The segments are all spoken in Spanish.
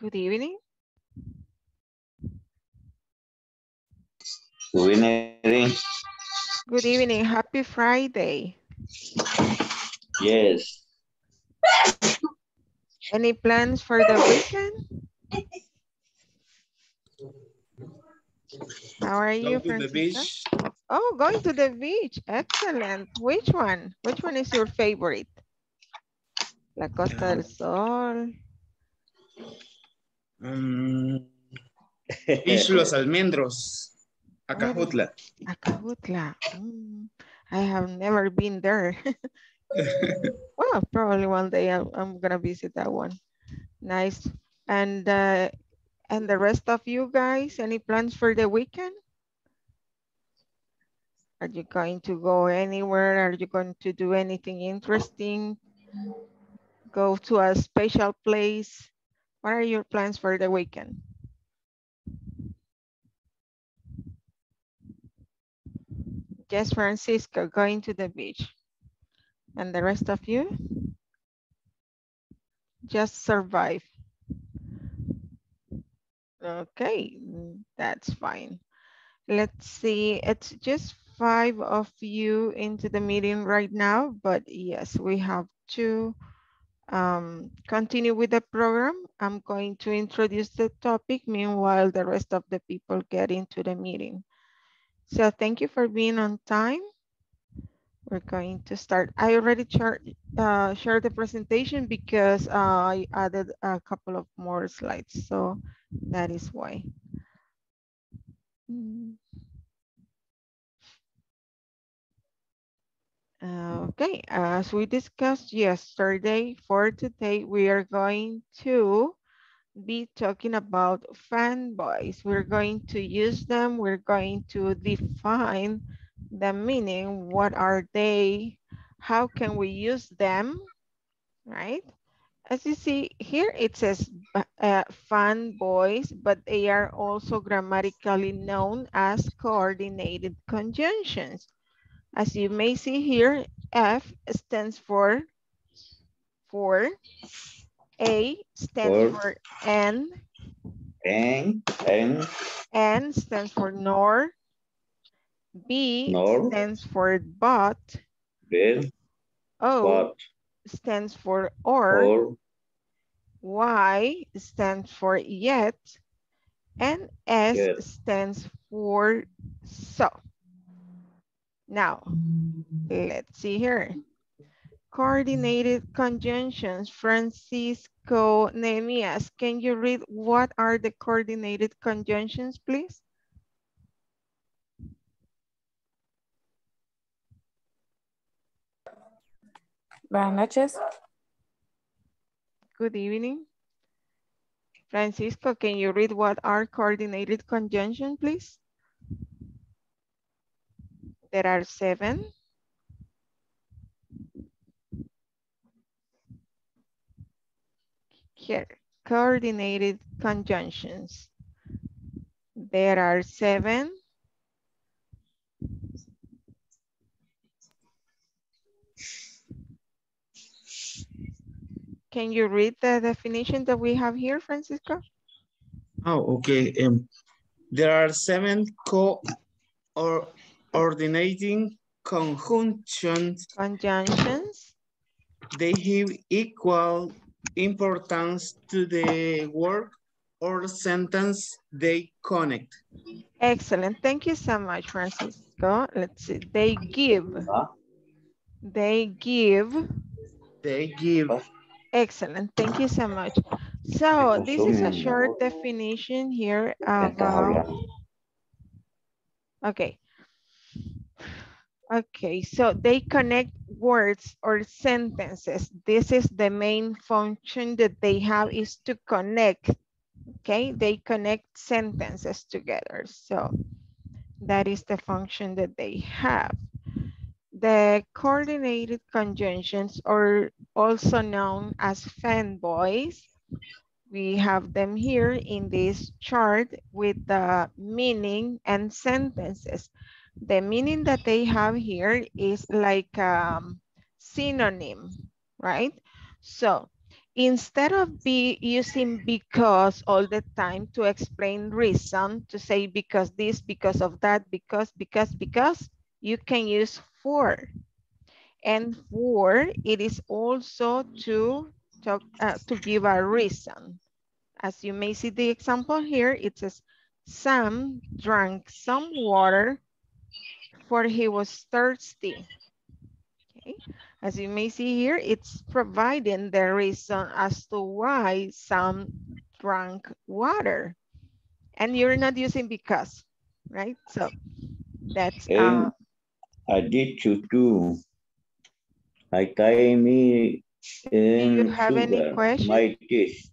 Good evening. Good evening. Good evening. Happy Friday. Yes. Any plans for the weekend? How are you, Francisco? Oh, going to the beach. Excellent. Which one? Which one is your favorite? La Costa del Sol. Beach Los Almendros. Acajutla. Acajutla. I have never been there. Well, probably one day I'm going to visit that one. Nice. And the rest of you guys, any plans for the weekend? Are you going to go anywhere? Are you going to do anything interesting? Go to a special place? What are your plans for the weekend? Yes, Francisco, going to the beach. And the rest of you? Just survive. Okay, that's fine. Let's see, it's just 5 of you into the meeting right now, but yes, we have to continue with the program. I'm going to introduce the topic, meanwhile the rest of the people get into the meeting. So thank you for being on time. We're going to start. I already shared the presentation because I added a couple of more slides. So that is why. Okay, as we discussed yesterday, for today, we are going to be talking about fanboys. We're going to use them. We're going to define the meaning, what are they, how can we use them, right? As you see here, it says fanboys, but they are also grammatically known as coordinated conjunctions. As you may see here, F stands for A stands for N stands for nor, B stands for but, O stands for or, Y stands for yet, and S stands for so. Now, let's see here. Coordinated conjunctions. Francisco Neemías, can you read what are the coordinated conjunctions, please? Buenas noches. Good evening. Francisco, can you read what are coordinated conjunctions, please? There are 7. Here, coordinated conjunctions. There are 7. Can you read the definition that we have here, Francisco? Oh, okay. There are 7 coordinating conjunctions. They give equal importance to the word or sentence they connect. Excellent. Thank you so much, Francisco. Let's see. They give. Excellent. Thank you so much. So this is a short definition here about. Okay. Okay, so they connect words or sentences. This is the main function that they have, is to connect. Okay, they connect sentences together. So that is the function that they have. The coordinated conjunctions are also known as fanboys. We have them here in this chart with the meaning and sentences. The meaning that they have here is like a synonym, right? So Instead of using because all the time to explain reason, to say because this, because of that, because, you can use for. And for, it is also to talk, to give a reason. As you may see the example here, it says, Sam drank some water for he was thirsty. Okay. As you may see here, it's providing the reason as to why Sam drank water. And you're not using because, right? So that's... I did you do. I tie me in. Do you have any questions? My dish.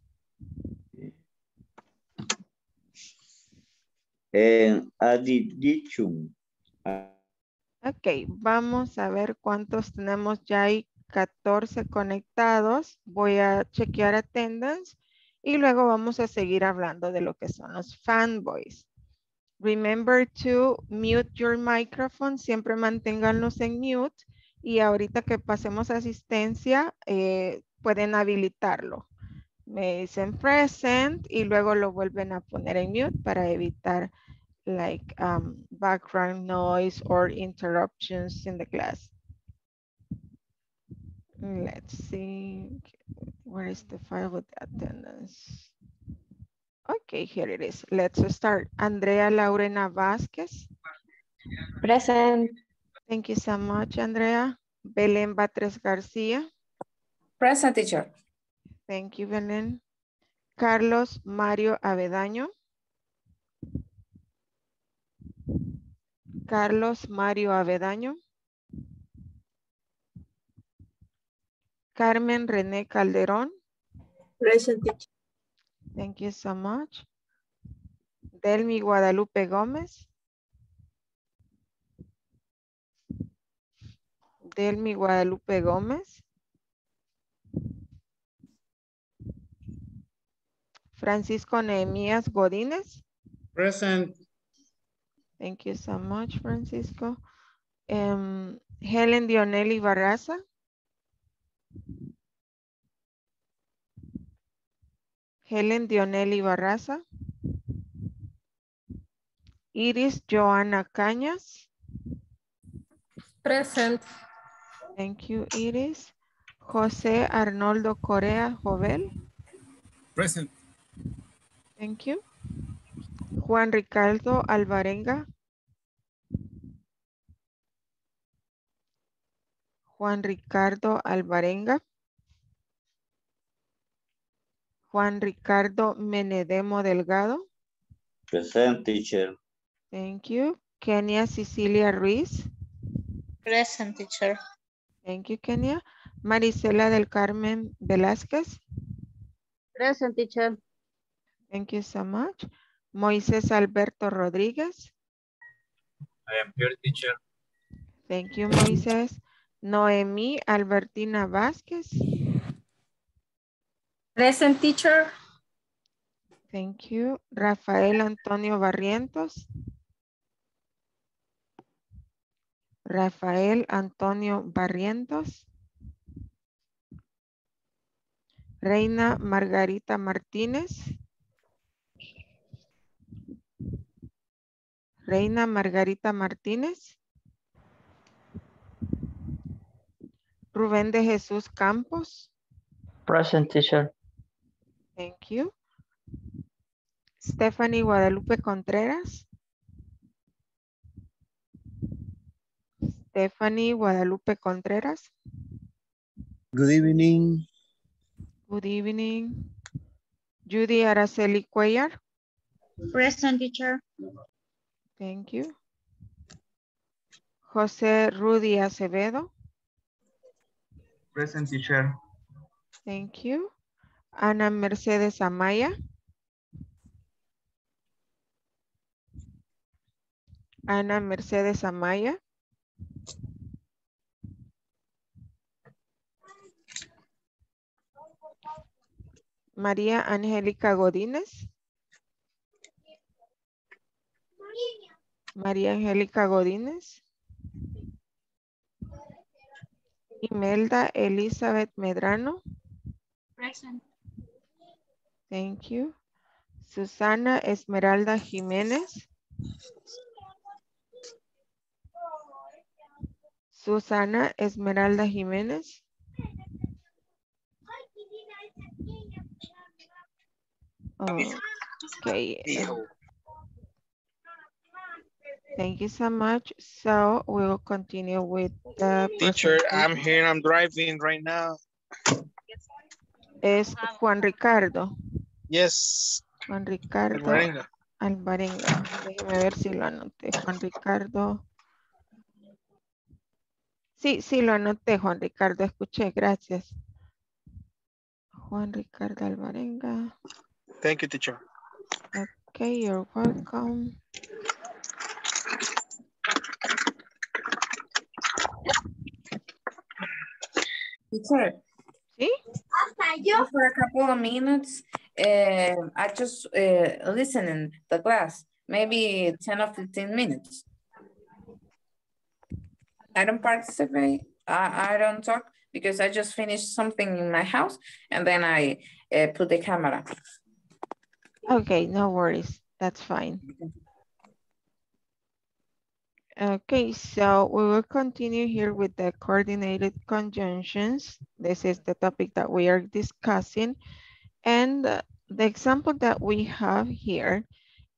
Addition. Ok, vamos a ver cuántos tenemos. Ya hay 14 conectados. Voy a chequear attendance y luego vamos a seguir hablando de lo que son los fanboys. Remember to mute your microphone. Siempre manténganlos en mute y ahorita que pasemos a asistencia pueden habilitarlo. Me dicen present y luego lo vuelven a poner en mute para evitar like background noise or interruptions in the class. Let's see, where is the file with the attendance? Okay, here it is. Let's start. Andrea Laurena Vázquez. Present. Thank you so much, Andrea. Belen Batres-Garcia. Present, teacher. Thank you, Belen. Carlos Mario Avedaño. Carlos Mario Avedaño. Carmen René Calderón. Present. Thank you so much. Delmi Guadalupe Gómez. Delmi Guadalupe Gómez. Francisco Neemías Godínez. Present. Thank you so much, Francisco. Helen Dionelli Barraza. Helen Dionelli Barraza. Iris Joanna Cañas. Present. Thank you, Iris. Jose Arnoldo Correa Jovel. Present. Thank you. Juan Ricardo Alvarenga. Juan Ricardo Alvarenga. Juan Ricardo Menedemo Delgado. Present, teacher. Thank you. Kenia Cecilia Ruiz. Present, teacher. Thank you, Kenia. Marisela del Carmen Velázquez. Present, teacher. Thank you so much. Moises Alberto Rodriguez. I am here, teacher. Thank you, Moises. Noemi Albertina Vázquez. Present, teacher. Thank you. Rafael Antonio Barrientos. Rafael Antonio Barrientos. Reina Margarita Martínez. Reina Margarita Martínez. Rubén de Jesús Campos. Present, teacher. Thank you. Stephanie Guadalupe Contreras. Stephanie Guadalupe Contreras. Good evening. Good evening. Judy Araceli Cuellar. Present, teacher. Thank you. Jose Rudy Acevedo. Present, teacher. Thank you. Ana Mercedes Amaya. Ana Mercedes Amaya. María Angélica Godínez. María Angélica Godínez. Imelda Elizabeth Medrano. Present. Thank you. Susana Esmeralda Jiménez. Susana Esmeralda Jiménez. Oh, okay. Thank you so much. So we'll continue with the teacher. I'm here. I'm driving right now. Es Juan Ricardo. Yes. Juan Ricardo Alvarenga. Alvarenga. Déjeme ver si lo anoté. Juan Ricardo. Sí, sí lo anoté, Juan Ricardo. Escuché. Gracias. Juan Ricardo Alvarenga. Thank you, teacher. Okay, you're welcome. Teacher. ¿Sí? For a couple of minutes, I just listening the class, maybe 10 or 15 minutes. I don't participate, I don't talk because I just finished something in my house and then I put the camera. Okay, no worries, that's fine. Okay, so we will continue here with the coordinated conjunctions. This is the topic that we are discussing. And the example that we have here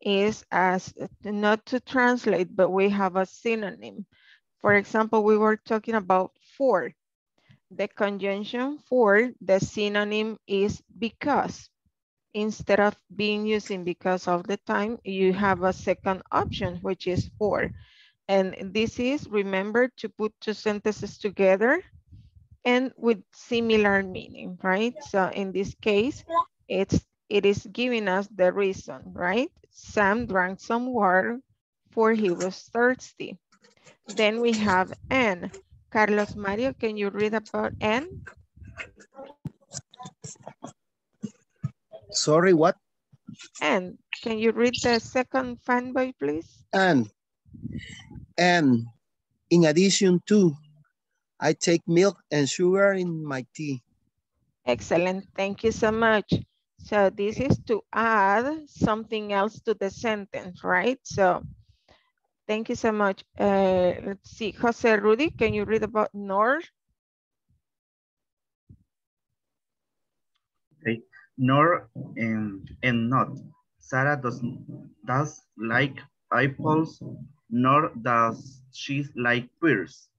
is as not to translate, but we have a synonym. For example, we were talking about for. The conjunction for, the synonym is because. Instead of being using because all the time, you have a second option, which is for. And this is, remember, to put two sentences together and with similar meaning, right? So in this case, it is giving us the reason, right? Sam drank some water for he was thirsty. Then we have and. Carlos Mario, can you read about and? Sorry, what? And, can you read the second fanboy, please? And in addition to, I take milk and sugar in my tea. Excellent. Thank you so much. So this is to add something else to the sentence, right? So thank you so much. Let's see. Jose Rudy, can you read about nor? Okay. Nor and not. Sarah does like apples, nor does she like pears.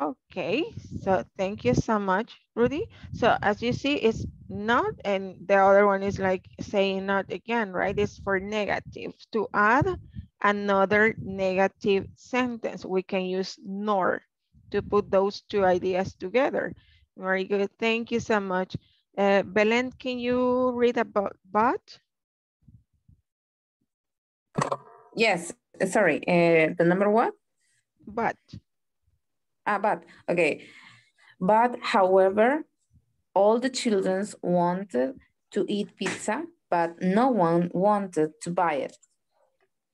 Okay, so thank you so much, Rudy. So as you see, it's not, and the other one is like saying not again, right? It's for negative. To add another negative sentence, we can use nor to put those two ideas together. Very good, thank you so much. Belen, can you read about but? Yes, sorry, the number what? But. But, okay. But, however, all the children wanted to eat pizza, but no one wanted to buy it.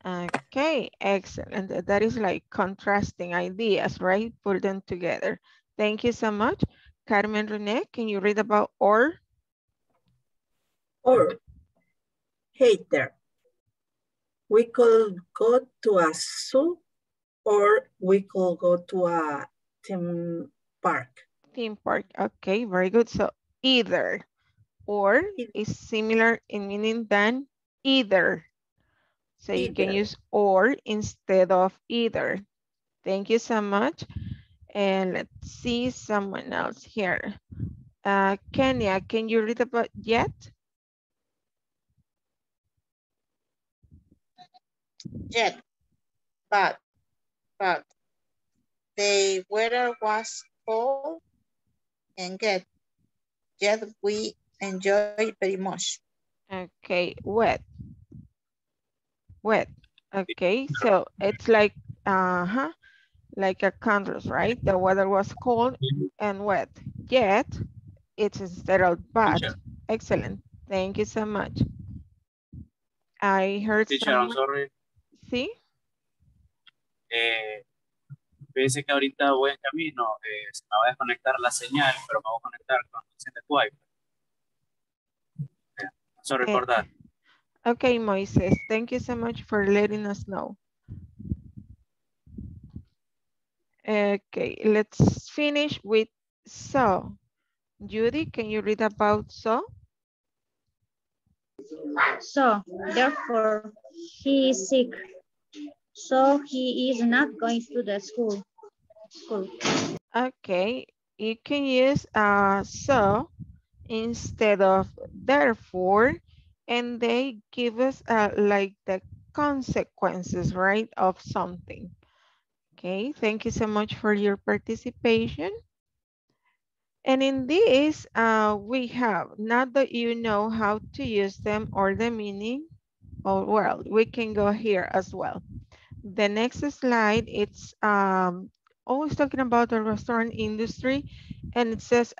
Okay, excellent. That is like contrasting ideas, right? Put them together. Thank you so much. Carmen René, can you read about or? Or. Hey there. We could go to a zoo or we could go to a theme park. Theme park, okay, very good. So either or is similar in meaning than either. So either. You can use or instead of either. Thank you so much. And let's see someone else here. Kenia, can you read about yet? Yet, but the weather was cold and good. Yet we enjoyed very much. Okay, wet. Okay, so it's like like a contrast, right? The weather was cold and wet. Yet it's instead of but. Teacher. Excellent. Thank you so much. I heard. Teacher, someone... I'm sorry. Sí. Fíjense que ahorita voy en camino, se me va a desconectar la señal, pero me voy a conectar con el wifi. so recordar. Okay, Moises, thank you so much for letting us know. Okay, let's finish with so. Judy, can you read about so? So, therefore, he is sick. So he is not going to the school. Okay, you can use so instead of therefore, and they give us like the consequences, right, of something. Okay, thank you so much for your participation. And in this, we have, not that you know how to use them or the meaning, or well, we can go here as well. The next slide, it's always talking about the restaurant industry, and it says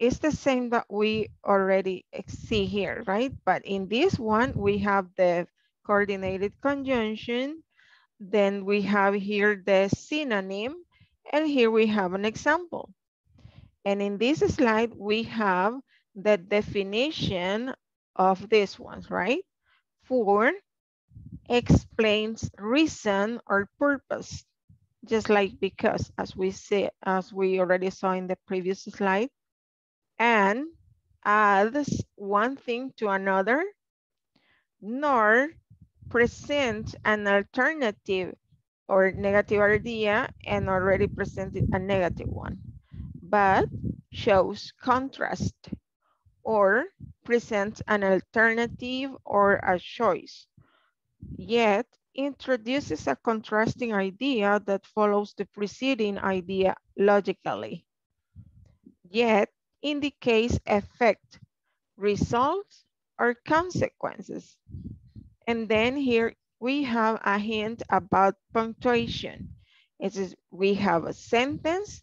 it's the same that we already see here, right? But in this one, we have the coordinated conjunction, then we have here the synonym, and here we have an example. And in this slide, we have the definition of this one, right? For explains reason or purpose, just like because, as we already saw in the previous slide, and adds one thing to another, nor present an alternative or negative idea and already presented a negative one, but shows contrast or presents an alternative or a choice, yet introduces a contrasting idea that follows the preceding idea logically, yet indicates effect, results, or consequences. And then here we have a hint about punctuation. It is we have a sentence,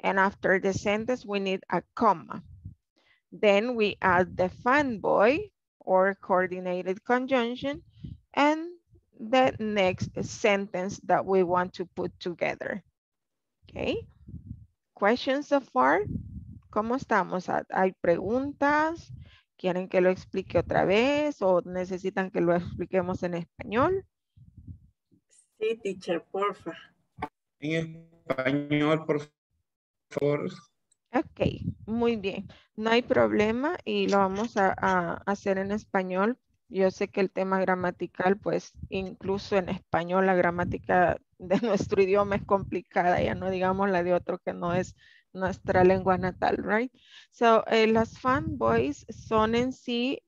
and after the sentence, we need a comma. Then we add the fanboy or coordinated conjunction and the next sentence that we want to put together. Okay, questions so far? ¿Cómo estamos? ¿Hay preguntas? ¿Quieren que lo explique otra vez o necesitan que lo expliquemos en español? Sí, teacher, porfa. En español, por favor. Ok, muy bien. No hay problema y lo vamos a hacer en español. Yo sé que el tema gramatical, pues incluso en español la gramática de nuestro idioma es complicada, ya no digamos la de otro que no es nuestra lengua natal, right? So, las fanboys son en sí,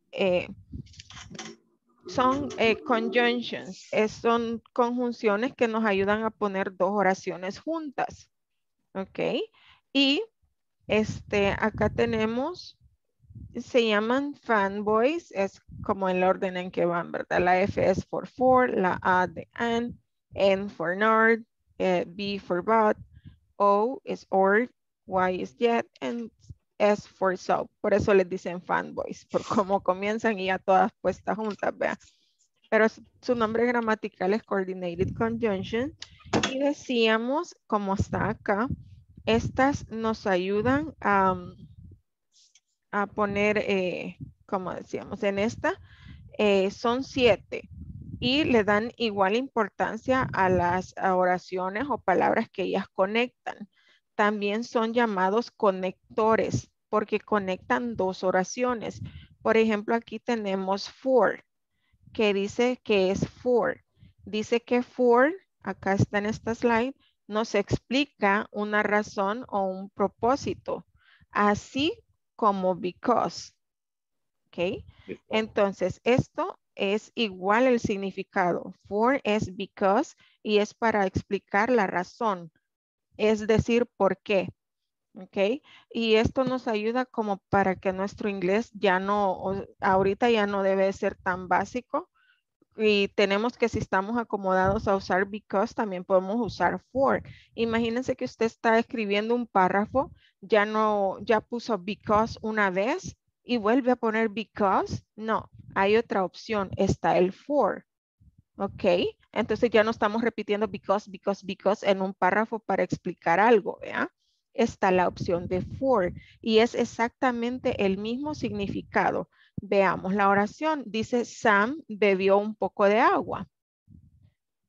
son conjunctions, son conjunciones que nos ayudan a poner dos oraciones juntas, ok. Y acá tenemos, se llaman fanboys, es como el orden en que van, ¿verdad? La F es for, la A de an, N for nerd, B for but, O es or, Y es yet, and S for so. Por eso les dicen fanboys, por cómo comienzan y ya todas puestas juntas, vean. Pero su nombre gramatical es coordinated conjunction. Y decíamos, como está acá, estas nos ayudan a poner, como decíamos, en esta son 7 y le dan igual importancia a las oraciones o palabras que ellas conectan. También son llamados conectores porque conectan dos oraciones. Por ejemplo, aquí tenemos for, que dice que es for. Dice que for, acá está en esta slide, nos explica una razón o un propósito, así como because, ¿ok? Entonces, esto es igual el significado. For es because y es para explicar la razón, es decir, por qué, ¿ok? Y esto nos ayuda como para que nuestro inglés ya no, ahorita ya no debe ser tan básico, y tenemos que si estamos acomodados a usar because, también podemos usar for. Imagínense que usted está escribiendo un párrafo, ya puso because una vez y vuelve a poner because. No, hay otra opción, está el for. Ok, entonces ya no estamos repitiendo because en un párrafo para explicar algo, ¿vea? está la opción de for y es exactamente el mismo significado. Veamos la oración. Dice, Sam bebió un poco de agua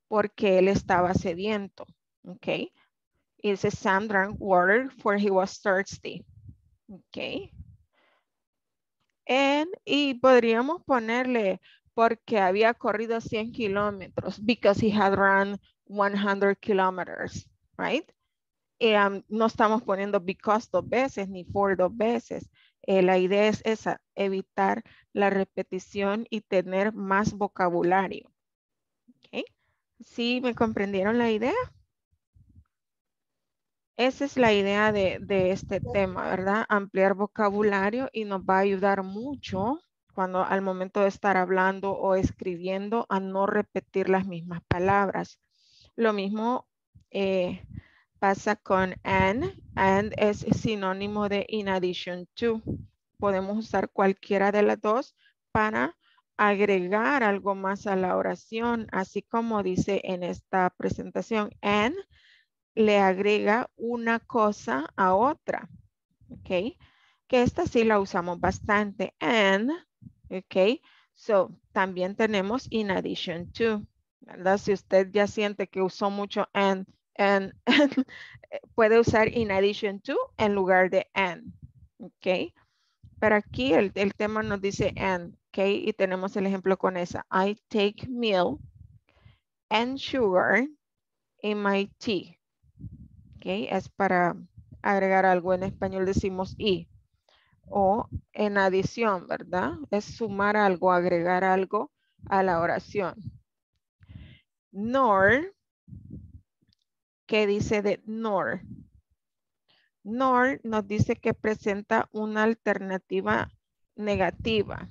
porque él estaba sediento. Ok. Dice, Sam drank water for he was thirsty. Ok. Y podríamos ponerle porque había corrido 100 kilómetros because he had run 100 kilometers, right? No estamos poniendo because dos veces ni for dos veces. La idea es esa, evitar la repetición y tener más vocabulario. Okay. ¿Sí me comprendieron la idea? Esa es la idea de este tema, ¿verdad? Ampliar vocabulario y nos va a ayudar mucho cuando al momento de estar hablando o escribiendo a no repetir las mismas palabras. Lo mismo pasa con and. And es sinónimo de in addition to. Podemos usar cualquiera de las dos para agregar algo más a la oración, así como dice en esta presentación. And le agrega una cosa a otra. Ok. Que esta sí la usamos bastante. And. Ok. So, también tenemos in addition to. ¿Verdad? Si usted ya siente que usó mucho and puede usar in addition to en lugar de and. Ok. Pero aquí el tema nos dice and. Ok. Y tenemos el ejemplo con esa. I take milk and sugar in my tea. Ok. Es para agregar algo. En español decimos y. O en adición, ¿verdad? Es sumar algo, agregar algo a la oración. Nor, ¿qué dice de nor? Nor nos dice que presenta una alternativa negativa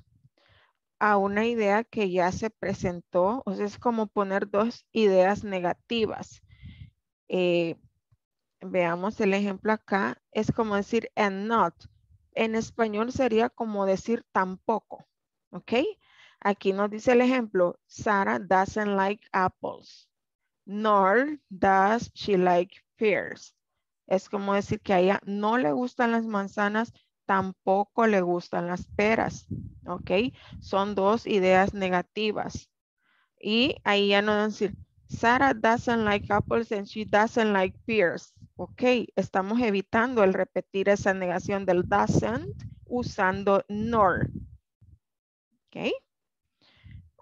a una idea que ya se presentó. O sea, es como poner dos ideas negativas. Veamos el ejemplo acá. Es como decir and not. En español sería como decir tampoco. ¿Ok? Aquí nos dice el ejemplo, Sarah doesn't like apples, nor does she like pears. Es como decir que a ella no le gustan las manzanas, tampoco le gustan las peras. ¿Ok? Son dos ideas negativas. Y ahí ya no van a decir, Sarah doesn't like apples and she doesn't like pears. Ok, estamos evitando el repetir esa negación del doesn't usando nor. Ok.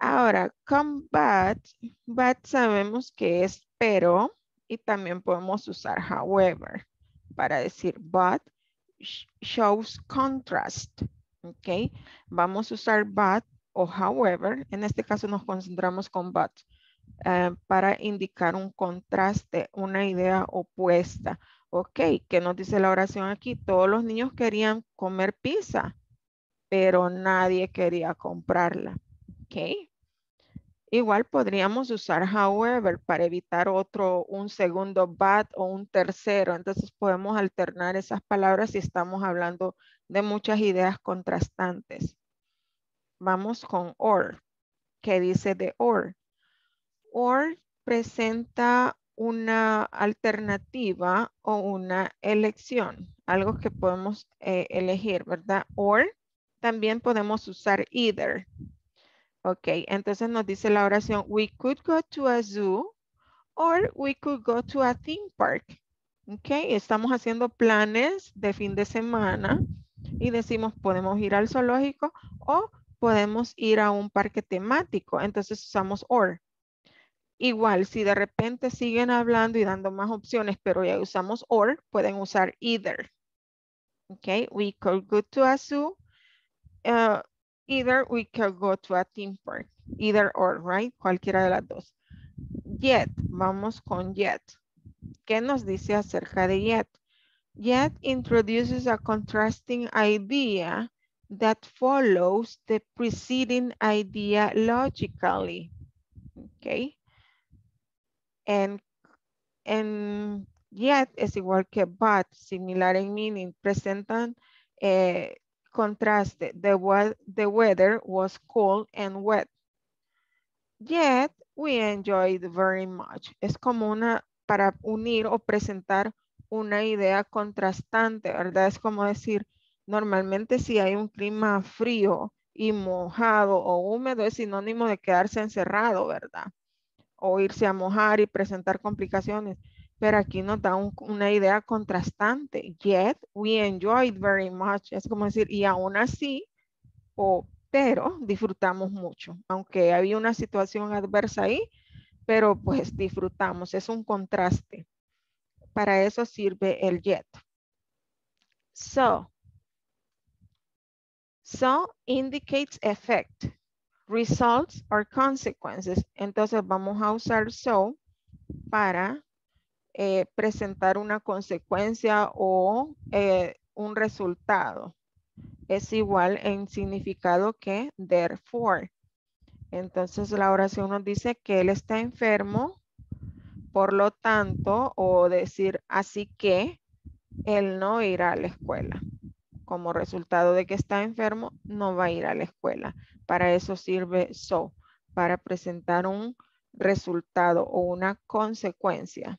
Ahora, con but. But sabemos que es pero. Y también podemos usar however. Para decir but shows contrast. Ok. Vamos a usar but o however. En este caso nos concentramos con but. Para indicar un contraste, una idea opuesta. Ok, ¿qué nos dice la oración aquí? Todos los niños querían comer pizza, pero nadie quería comprarla. Ok. Igual podríamos usar however para evitar un segundo but o un tercero. Entonces podemos alternar esas palabras si estamos hablando de muchas ideas contrastantes. Vamos con or. ¿Qué dice de or? Or presenta una alternativa o una elección, algo que podemos elegir, ¿verdad? Or también podemos usar either. Ok, entonces nos dice la oración, we could go to a zoo or we could go to a theme park. Ok, estamos haciendo planes de fin de semana y decimos podemos ir al zoológico o podemos ir a un parque temático. Entonces usamos or. Igual, si de repente siguen hablando y dando más opciones, pero ya usamos or, pueden usar either. Ok, we could go to a zoo. Either we could go to a theme park. Either or, right? Cualquiera de las dos. Yet, vamos con yet. ¿Qué nos dice acerca de yet? Yet introduces a contrasting idea that follows the preceding idea logically. Ok. And yet es igual que but, similar en meaning, presentan contraste. The weather was cold and wet. Yet we enjoyed very much. Es como para unir o presentar una idea contrastante, ¿verdad? Es como decir, normalmente si hay un clima frío y mojado o húmedo es sinónimo de quedarse encerrado, ¿verdad? O irse a mojar y presentar complicaciones. Pero aquí nos da una idea contrastante. Yet, we enjoyed very much. Es como decir, y aún así, pero disfrutamos mucho. Aunque había una situación adversa ahí, pero pues disfrutamos. Es un contraste. Para eso sirve el yet. So indicates effect, results or consequences. Entonces vamos a usar so para presentar una consecuencia o un resultado. Es igual en significado que therefore. Entonces la oración nos dice que él está enfermo, por lo tanto, o decir así que él no irá a la escuela. Como resultado de que está enfermo, no va a ir a la escuela. Para eso sirve so, para presentar un resultado o una consecuencia.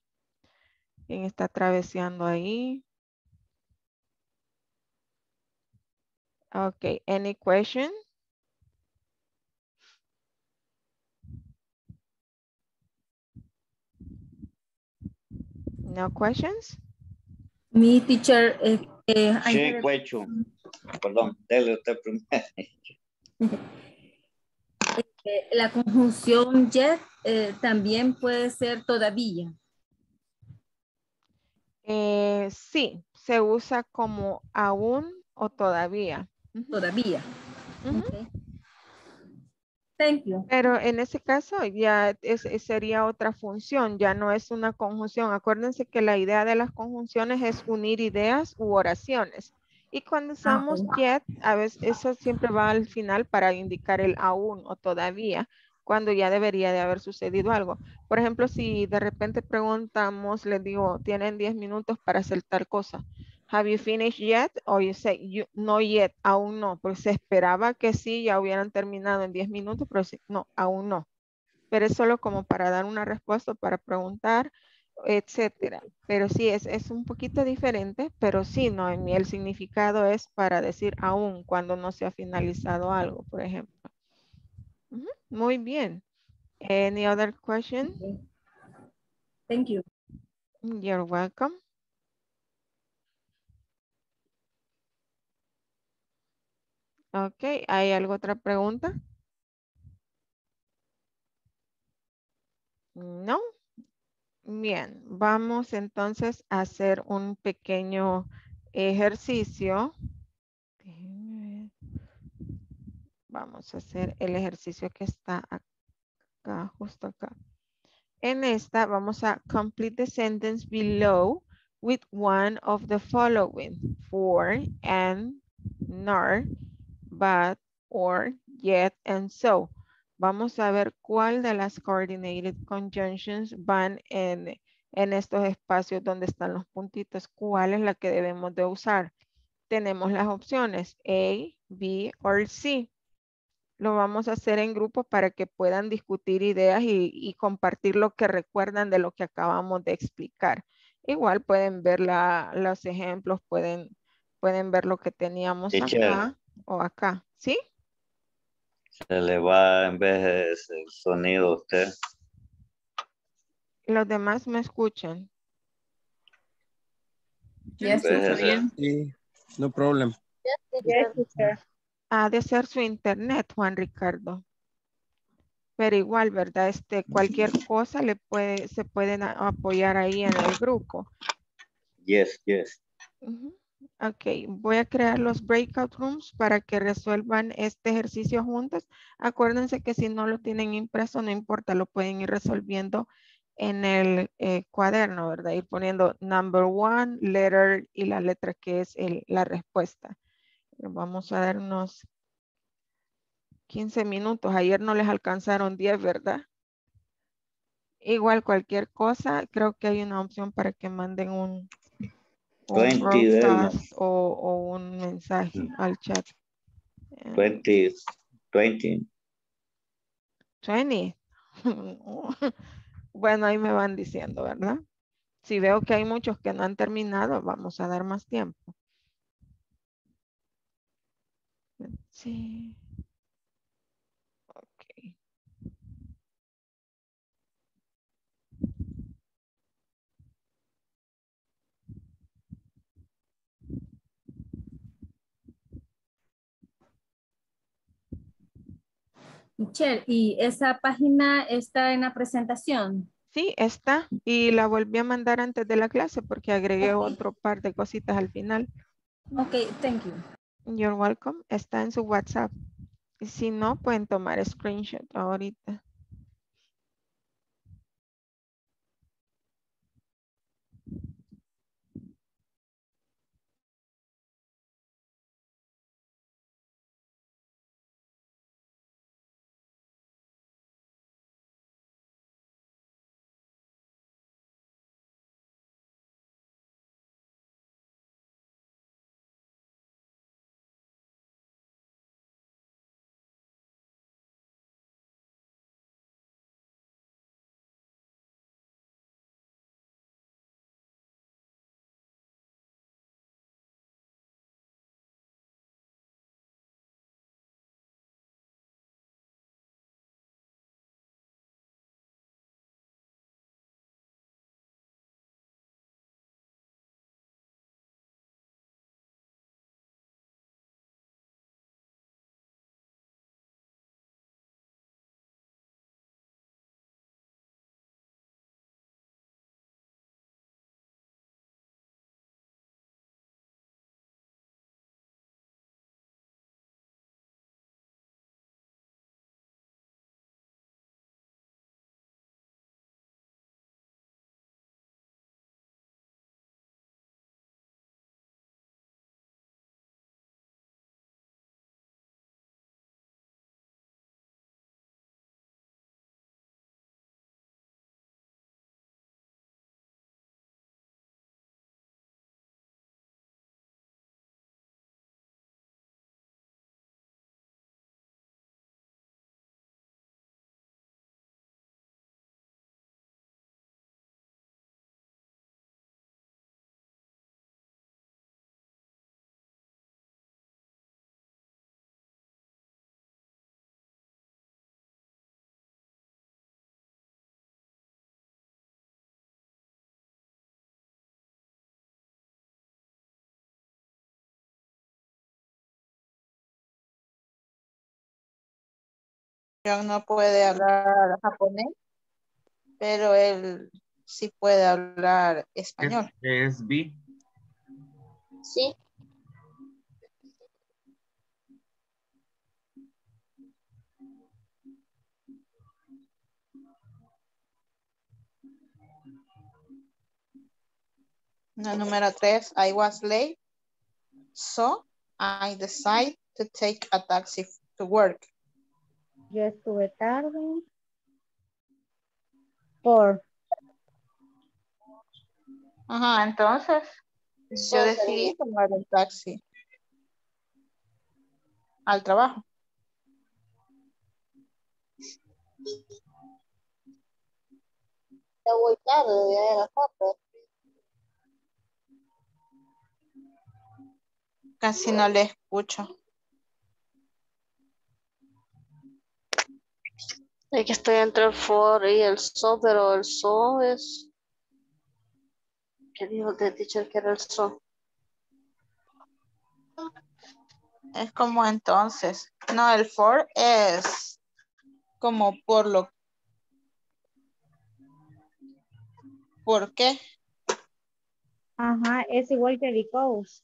¿Quién está atraveseando ahí? Ok, any question? No questions? Mi teacher, sí, Cuecho. Perdón, dele usted primero. La conjunción yet también puede ser todavía. Sí, se usa como aún o todavía. Todavía. Okay. Thank you. Pero en ese caso ya sería otra función, ya no es una conjunción. Acuérdense que la idea de las conjunciones es unir ideas u oraciones. Y cuando usamos yet, a veces eso siempre va al final para indicar el aún o todavía, cuando ya debería de haber sucedido algo. Por ejemplo, si de repente preguntamos, les digo, tienen 10 minutos para hacer tal cosa. Have you finished yet? O you say, no yet, aún no. Porque se esperaba que sí, ya hubieran terminado en 10 minutos, pero sí, no, aún no. Pero es solo como para dar una respuesta, para preguntar, etcétera. Pero sí, es un poquito diferente, pero sí, no, en mí el significado es para decir aún, cuando no se ha finalizado algo, por ejemplo. Muy bien. Any other question? Thank you. You're welcome. Ok, ¿hay alguna otra pregunta? No. Bien, vamos entonces a hacer un pequeño ejercicio. Vamos a hacer el ejercicio que está acá, justo acá. En esta vamos a complete the sentence below with one of the following. For, and, nor, but, or, yet, and so. Vamos a ver cuál de las coordinated conjunctions van en estos espacios donde están los puntitos. ¿Cuál es la que debemos de usar? Tenemos las opciones A, B, or C. Lo vamos a hacer en grupo para que puedan discutir ideas y compartir lo que recuerdan de lo que acabamos de explicar. Igual pueden ver los ejemplos, pueden ver lo que teníamos acá. O acá, ¿sí? Se le va en vez el sonido a usted. ¿Los demás me escuchan? Ya está bien. Sí, no problem. Yes, ha de ser su internet, Juan Ricardo. Pero igual, ¿verdad? Cualquier cosa se pueden apoyar ahí en el grupo. Yes, yes. Ok, voy a crear los breakout rooms para que resuelvan este ejercicio juntos. Acuérdense que si no lo tienen impreso, no importa, lo pueden ir resolviendo en el cuaderno, ¿verdad? Ir poniendo number one, letter y la letra que es la respuesta. Vamos a dar unos 15 minutos. Ayer no les alcanzaron 10, ¿verdad? Igual cualquier cosa, creo que hay una opción para que manden un broadcast o un mensaje al chat. 20. Bueno, ahí me van diciendo, ¿verdad? Si veo que hay muchos que no han terminado, vamos a dar más tiempo. Sí. Ok. Michelle, ¿y esa página está en la presentación? Sí, está. Y la volví a mandar antes de la clase porque agregué otro par de cositas al final. Ok, thank you. You're welcome. Está en su WhatsApp. Y si no, pueden tomar screenshot ahorita. No puede hablar japonés, pero él sí puede hablar español. ¿Es B? Sí. No, número 3. I was late, so I decided to take a taxi to work. Yo estuve tarde por. Ajá, entonces yo decidí tomar el taxi al trabajo. Yo voy tarde, voy a llegar tarde. Casi no le escucho. Es que estoy entre el for y el so, pero el so es... ¿Qué dijo de teacher que era el so? Es como entonces. No, el for es como por lo... ¿Por qué? Ajá, es igual que because.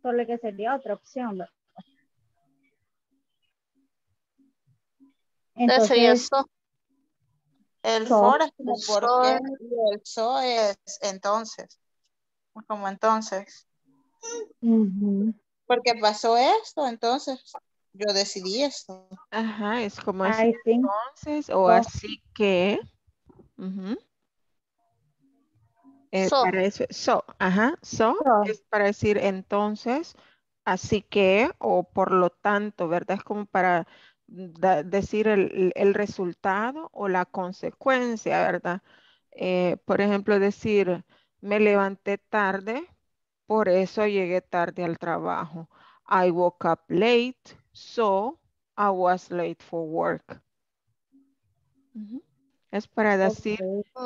Solo que sería otra opción, ¿no? Entonces, sería so. El so, for es como por qué y el so es entonces. Como entonces. Uh-huh. Porque pasó esto, entonces yo decidí esto. Ajá, es como así entonces o so. Así que. Uh-huh. So. Para eso, so, ajá, so, so es para decir entonces, así que o por lo tanto, ¿verdad? Es como para... decir el resultado o la consecuencia, ¿verdad? Por ejemplo, decir Me levanté tarde, por eso llegué tarde al trabajo. I woke up late, so I was late for work. Es para decir,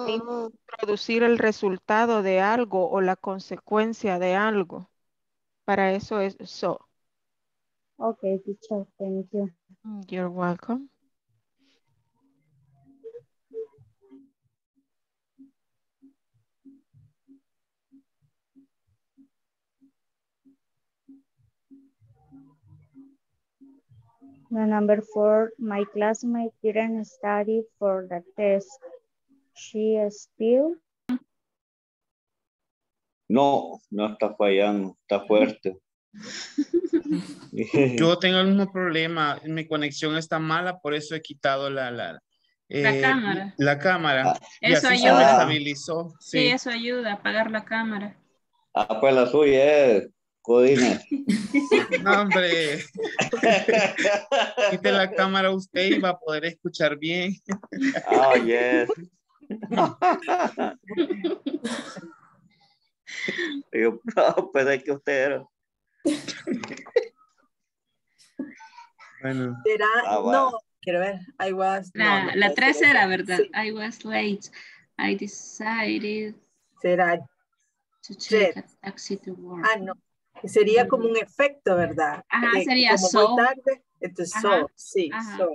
introducir el resultado de algo o la consecuencia de algo. Para eso es so. Okay, teacher, thank you. You're welcome. Number 4, my classmate didn't study for the test. She spilled. No, no está fallando, está fuerte. Yo tengo el mismo problema, mi conexión está mala, por eso he quitado la cámara. La cámara. Eso ayuda. Se estabilizó. Sí. Sí, eso ayuda a apagar la cámara. Ah, pues la suya es Godínez. No, hombre. Quite la cámara usted y va a poder escuchar bien. Oh, yes. Yo, pues es que usted era. Bueno. Será, no, quiero ver. I was. No, la 3 era, ¿verdad? Sí. I was late. I decided. Será. To check that exit to work. Ah, no. Sería como un efecto, ¿verdad? Ajá, sería como so. Tarde, entonces ajá, so, sí, ajá. So.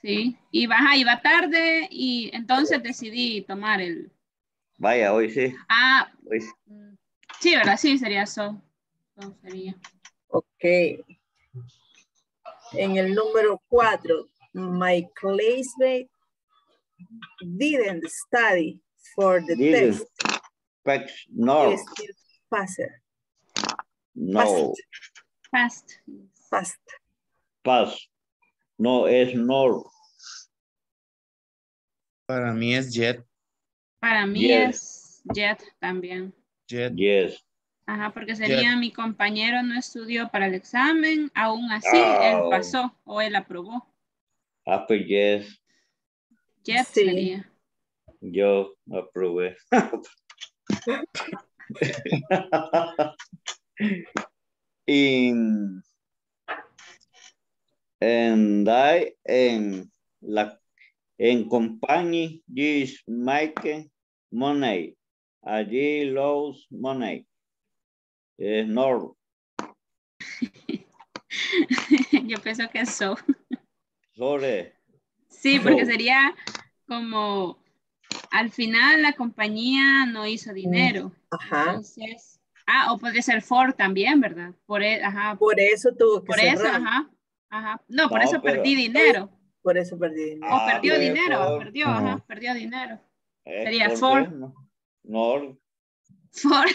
Sí, iba tarde y entonces decidí tomar el... Vaya, hoy sí. Ah, hoy sí. Sí, ¿verdad? Sí, sería so. No, sería. Ok. En el número 4, my classmate didn't study for the test. No. No. Past. No es no. Para mí es jet. Para mí yes. Es jet también. Jet. Yes. Ajá, porque sería jet. Mi compañero no estudió para el examen, aún así él pasó o él aprobó. Ah, pues yes. Jet sí. Sería. Yo aprobé. En company is making money. Allí lost money. No. Yo pienso que es so. Sobre. Sí, porque sería como al final la compañía no hizo dinero. Ajá. Entonces. Ah, o podría ser for también, ¿verdad? Por eso tuvo que cerrar. Por eso, ajá. Ajá. No, por eso perdí dinero. Por eso perdí dinero. O perdió dinero, perdió, ajá, perdió dinero. Sería for. No. For.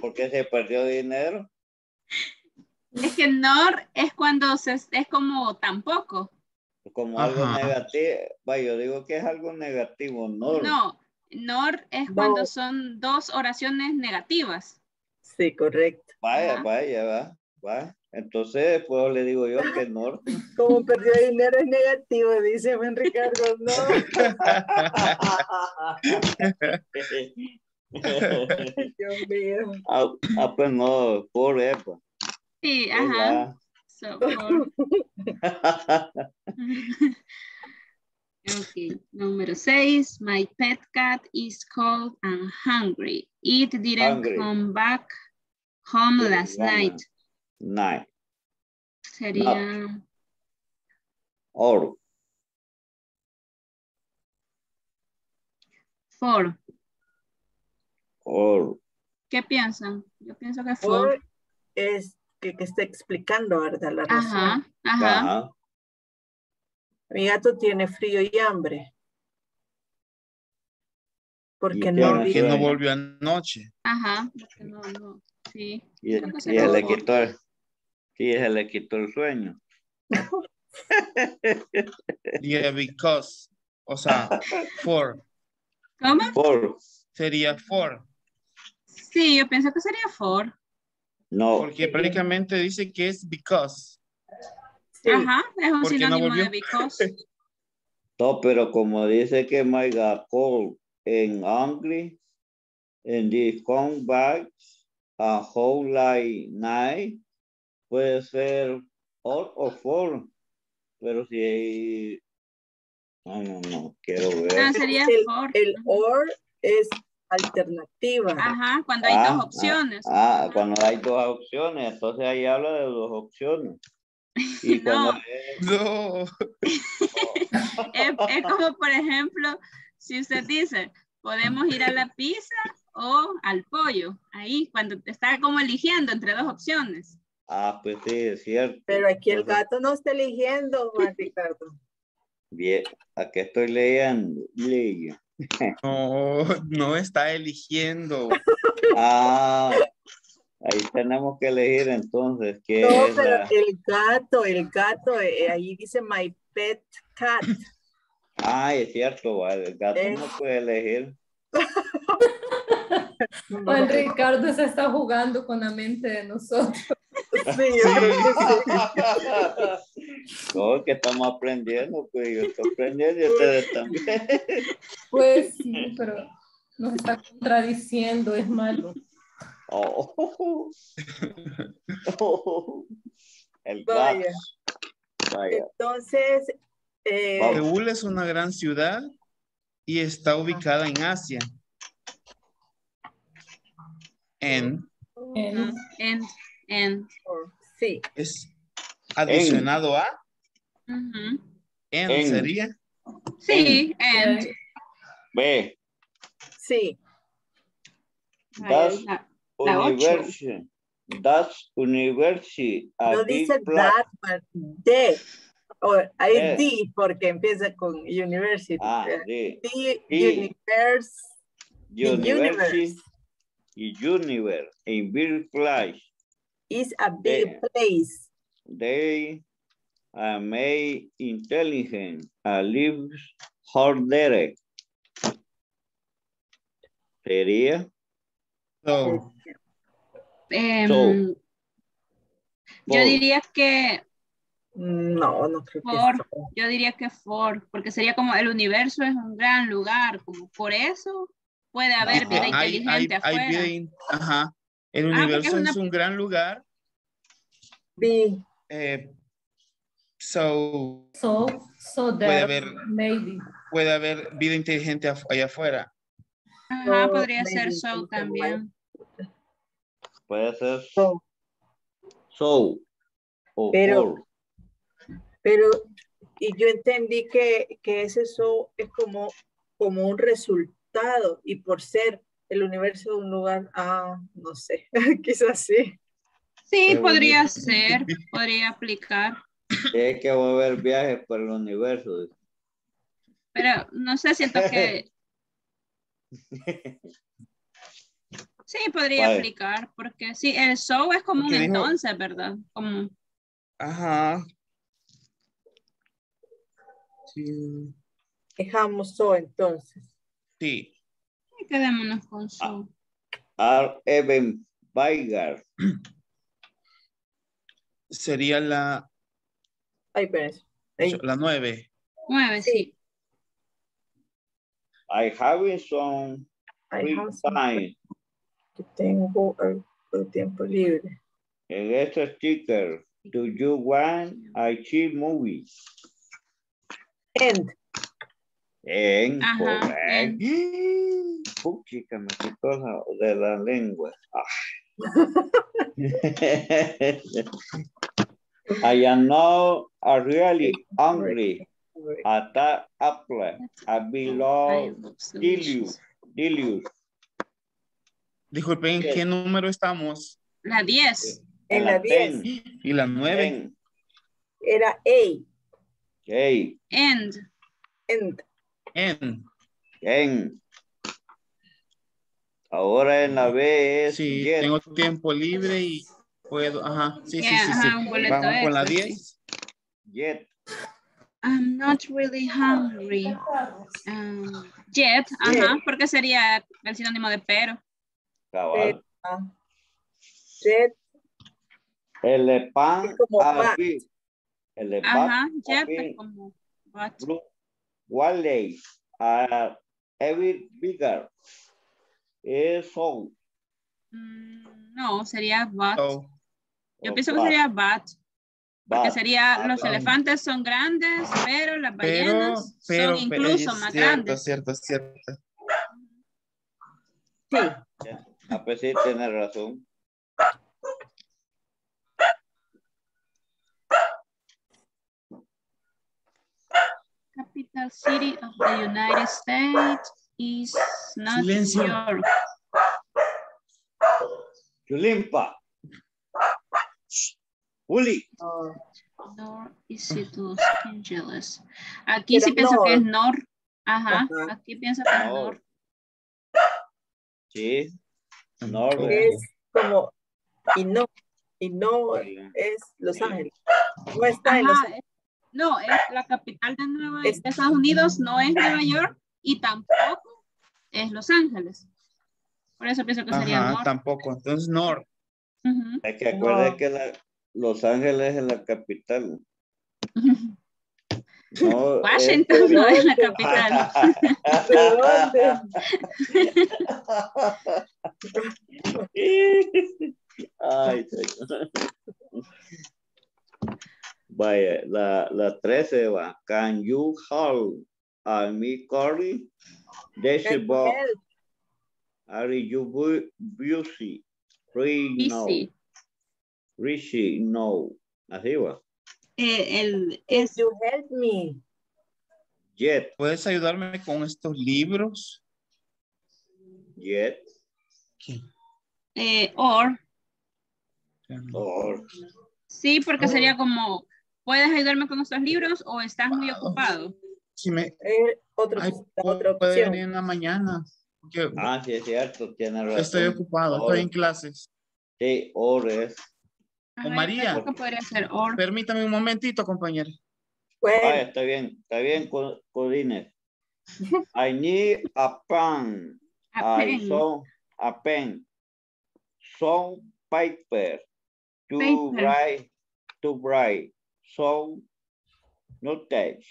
¿Por qué se perdió dinero? Es que nor es cuando es como tampoco. Como ajá. Algo negativo. Bueno, yo digo que es algo negativo, nor. No, nor es cuando son dos oraciones negativas. Sí, correcto. Vaya, ajá. Vaya, va. Entonces, pues le digo yo que no. Como perdió dinero es negativo, dice Juan Ricardo, no. Dios mío. Ah, pues no, por eso. Sí, ajá. So, por... Okay, number 6. My pet cat is cold and hungry. It didn't come back home last night. Night. Sería. Not. Or. 4. Or. ¿Qué piensan? Yo pienso que for es que está explicando, ¿verdad? La razón. Ajá. Mi gato tiene frío y hambre. Porque no volvió anoche. Ajá, porque no. Sí. Y se le quitó el sueño. Yeah, because. O sea, for. ¿Cómo? For. Sería for. Sí, yo pienso que sería for. No. Porque prácticamente dice que es because. Sí. Ajá, es un sinónimo de because. No, pero como dice que my got cold and hungry, en the combat a whole night puede ser all o four, pero si hay... Ay, no, quiero ver. No, sería el or es alternativa. Ajá, cuando hay dos opciones. Cuando hay dos opciones, entonces ahí habla de dos opciones. Y no. No. Es como, por ejemplo, si usted dice, podemos ir a la pizza o al pollo. Ahí, cuando está como eligiendo entre dos opciones. Ah, pues sí, es cierto. Pero aquí el gato no está eligiendo, Juan Ricardo. Bien, aquí estoy leyendo. No está eligiendo. Ah, ahí tenemos que elegir entonces. ¿Qué no, es pero la... el gato, ahí dice my pet cat. Ah, es cierto, el gato no puede elegir. Juan Ricardo se está jugando con la mente de nosotros. No, que estamos aprendiendo, pues yo estoy aprendiendo y ustedes también. Pues sí, pero nos está contradiciendo, es malo. El gato. Vaya. Entonces, Seúl es una gran ciudad y está ubicada en Asia. En. Sí. Es adicionado a. En sería. Sí, en. B. Sí. That's university. No dice that, but D. Ahí D, porque empieza con university. D. University. Universe. A big place. Is a big place. They are made intelligent. Lives harder. Sería. So. Yo diría que. No creo que so. Yo diría que for, porque sería como el universo es un gran lugar, como por eso. Puede haber vida inteligente afuera. Ajá. El universo es un gran lugar. B. So puede haber, maybe. Puede haber vida inteligente allá afuera. Ajá, podría ser so también. Puede ser so. Pero y yo entendí que ese so es como un resultado. Y por ser el universo de un lugar, no sé, quizás sí. Sí, podría ser, podría aplicar. Es que va a haber viajes por el universo. Pero no sé, siento que... Sí, podría aplicar, porque sí, el show es común entonces, ¿verdad? Como... Ajá. Sí. Dejamos so entonces. Sí. Quedémonos con su. Are even bigger. Sería la. La 9. 9, sí. I have some free time. Tengo el tiempo libre. En este sticker, do you want a cheap movie? Chica, me quitó de la lengua. I am now really hungry. At that apple, I below Dilius. Disculpen, ¿en qué número estamos? La 10. En la 10. ¿Y la 9? Era A. End. Ahora en la B es... Sí, yes. Tengo tiempo libre y puedo... Ajá, sí. Vamos con la 10. Yet. I'm not really hungry. Yet, ajá, porque sería el sinónimo de pero. Cabal. Yet. El pan a fin. Ajá, yet es como... What? One day, every bigger. So. No, sería but. So. Yo pienso que sería but. Porque sería, los elefantes son grandes, pero las ballenas son incluso más grandes. Cierto. Sí. Ah, pues sí, tienes razón. Capital city of the United States is not New York. Yulimpa. Uli. Nor is it Los Angeles. Aquí pero sí pienso que es Nor. Ajá, aquí pienso que es Nor. Sí. Nor. Es como, y no es Los Ángeles. No está en Los Ángeles. No, es la capital de Nueva York. De Estados Unidos no es Nueva York y tampoco es Los Ángeles. Por eso pienso que sería Nor. Tampoco, entonces Nor. Hay que acordar que la Los Ángeles es la capital. No, Washington no es la capital. Ay, señor. Vaya, la 13 va. Can you help me, Corey? Decibel. Are you busy? Busy. Rishi, no. Así va. Is you help me? Yet. ¿Puedes ayudarme con estos libros? Yet. ¿Qué? Or. Sí, porque sería como, ¿puedes ayudarme con estos libros o estás muy ocupado? Sí, otra opción. En la mañana. Yo, sí, es cierto. Tiene razón. Estoy ocupado, estoy en clases. Sí, or es. Ajá, María, permítame un momentito, compañero. Bueno. Ah, está bien, Godínez. I need a pen. Some paper. To write. Some notes.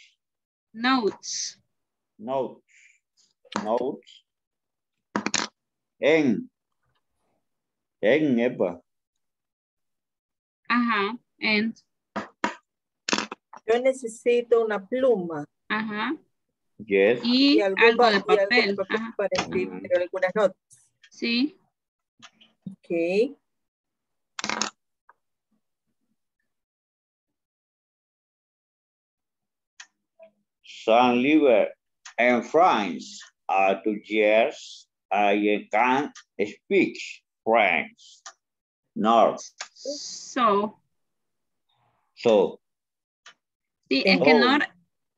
En Eva. Ajá, and. Yo necesito una pluma. Ajá. Yes. Y algo de papel. Ajá. Para escribir algunas notas. Sí. Ok. Some liver in France are 2 years. I can't speak French. No. So. Sí, es que no.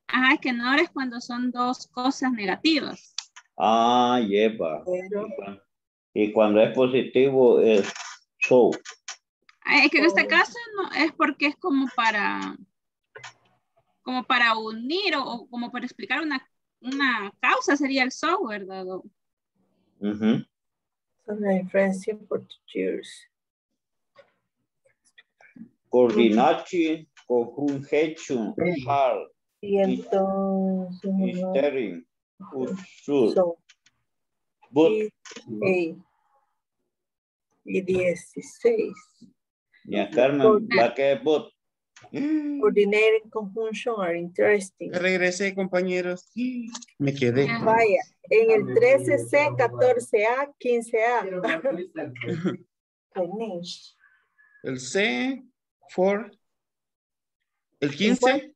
Ajá, es que no es cuando son dos cosas negativas. Ah, lleva. Y cuando es positivo es so. Es que en este caso no es porque es como para unir o como para explicar una causa sería el so, ¿verdad? Coordinated conjunction are steering but y 16. Ya, Carmen, la que es but. Coordinated conjunction are interesting. Regresé, compañeros. Me quedé. Vaya, en el 13C, 14A, 15A. El C, for. El 15.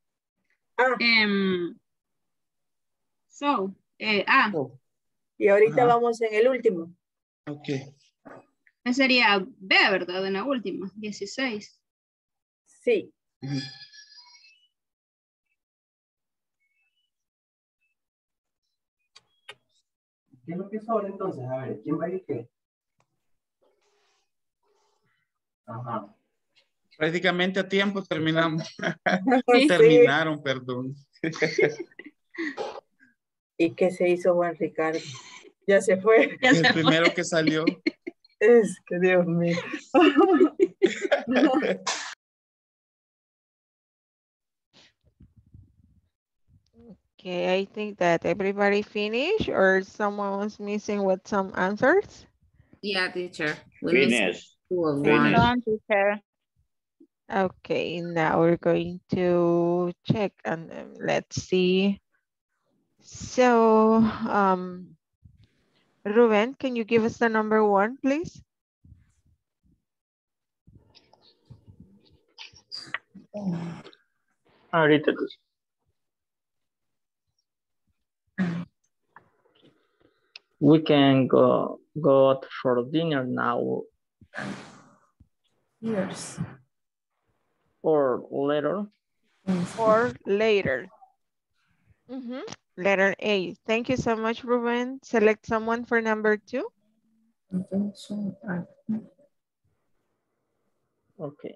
A. Y ahorita vamos en el último. Ok. Sería B, ¿verdad? En la última, 16. Sí. ¿Qué es lo que sobra entonces? A ver, ¿quién va a ir qué? Ajá. Prácticamente a tiempo terminamos. Sí. Terminaron, perdón. ¿Y qué se hizo Juan Ricardo? Ya se fue. Primero que salió. Es que Dios mío. No. Okay, I think that everybody finished, or someone's missing with some answers. Yeah, teacher. Finish. Finish. Okay, now we're going to check and let's see. So, Ruben, can you give us the number one, please? Ahorita. We can go out for dinner now. Yes. Or later. Or later. Mm-hmm. Letter A. Thank you so much, Ruben. Select someone for number two. Okay.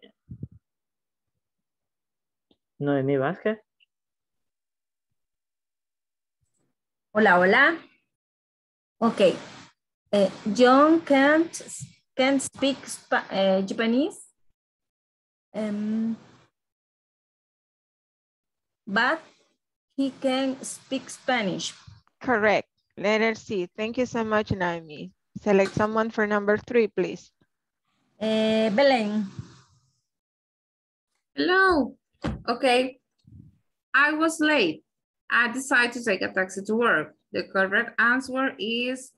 Noemi Vázquez. Hola, hola. Okay. John can't speak Japanese. But he can speak Spanish. Correct. Letter C. Thank you so much, Naomi. Select someone for number three, please. Belen. Hello. Okay. I was late. I decided to take a taxi to work. The correct answer is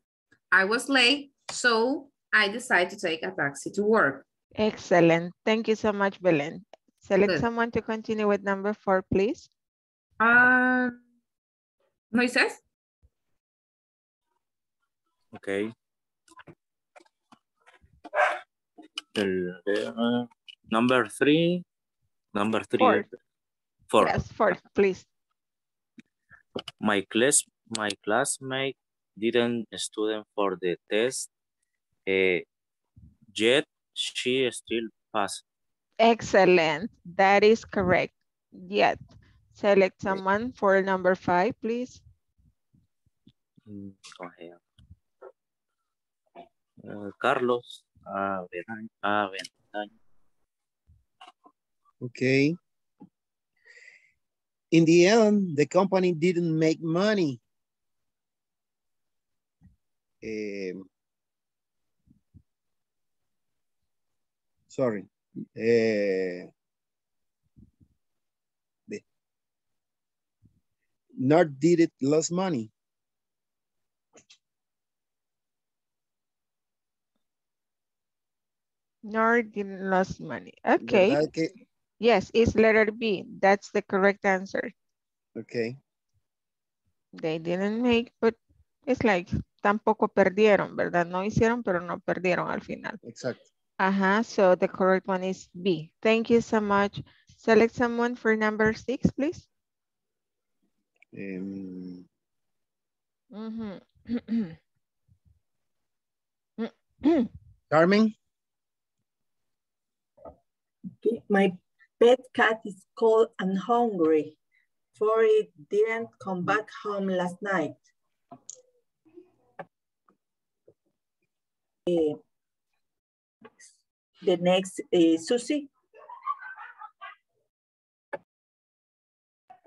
I was late, so I decided to take a taxi to work. Excellent. Thank you so much, Belen. Select someone to continue with number four, please. Moises. Okay. Number four. Yes, four, please. My classmate didn't study for the test yet. She still passed. Excellent. That is correct. Yet. Select someone for number five, please. Go ahead. Carlos Avedaño. Okay. In the end, the company didn't make money. Nor did it lose money. Nor didn't lose money. Okay. Okay. Yes, it's letter B. That's the correct answer. Okay. They didn't make, but it's like tampoco perdieron, ¿verdad? No hicieron, pero no perdieron al final. Exacto. Ajá, so the correct one is B. Thank you so much. Select someone for number six, please. Carmen? Okay. My pet cat is cold and hungry, for it didn't come back home last night. The next is Susie.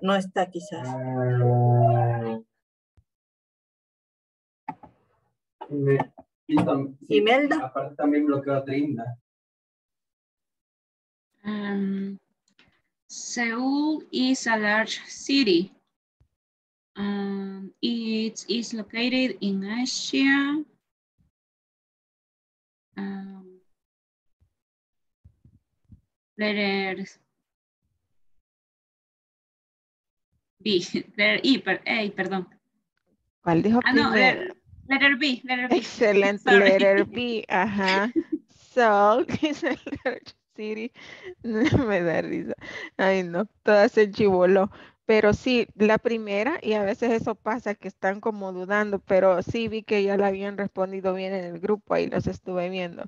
No está quizás. Imelda. Aparte también bloqueó a Trinda. Seoul is a large city. It is located in Asia. Letter B, perdón. ¿Cuál dijo? Ah, no, letter B. Excellent, letter B, ajá. Seoul is a large city. Me da risa. Ay, no, todas se chivoló. Pero sí, la primera, y a veces eso pasa, que están como dudando, pero sí vi que ya la habían respondido bien en el grupo, ahí los estuve viendo.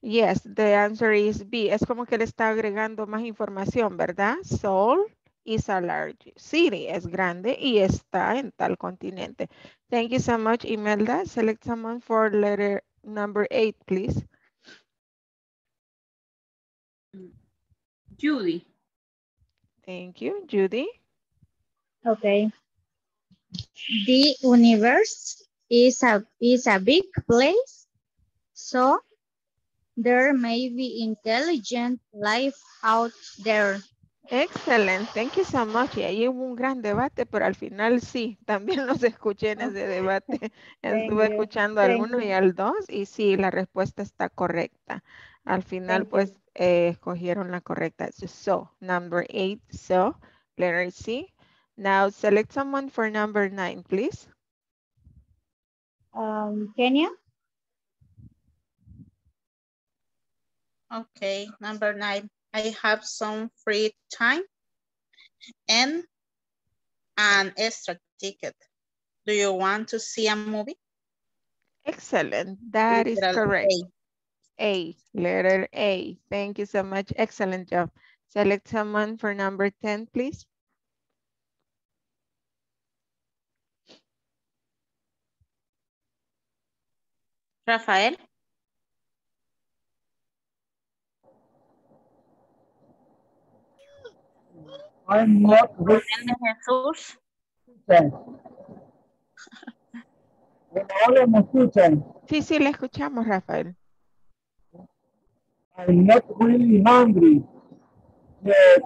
Yes, the answer is B. Es como que le está agregando más información, ¿verdad? Seoul is a large city. Es grande y está en tal continente. Thank you so much, Imelda. Select someone for letter number 8, please. Judy. Thank you, Judy. Okay. The universe is a big place, so there may be intelligent life out there. Excelente, thank you so much. Y ahí hubo un gran debate, pero al final sí, también los escuché en ese debate. Estuve escuchando al 1 y al 2 y sí, la respuesta está correcta. Al final pues escogieron la correcta. So, number 8, so, letter C. Now select someone for number 9, please. Kenia? Okay, number 9. I have some free time and an extra ticket. Do you want to see a movie? Excellent. That is correct. A. Letter A. Thank you so much. Excellent job. Select someone for number 10, please. Rafael. I'm not with Jesús. Hola, ¿me escuchan? Sí, sí, le escuchamos, Rafael. I'm not really hungry. The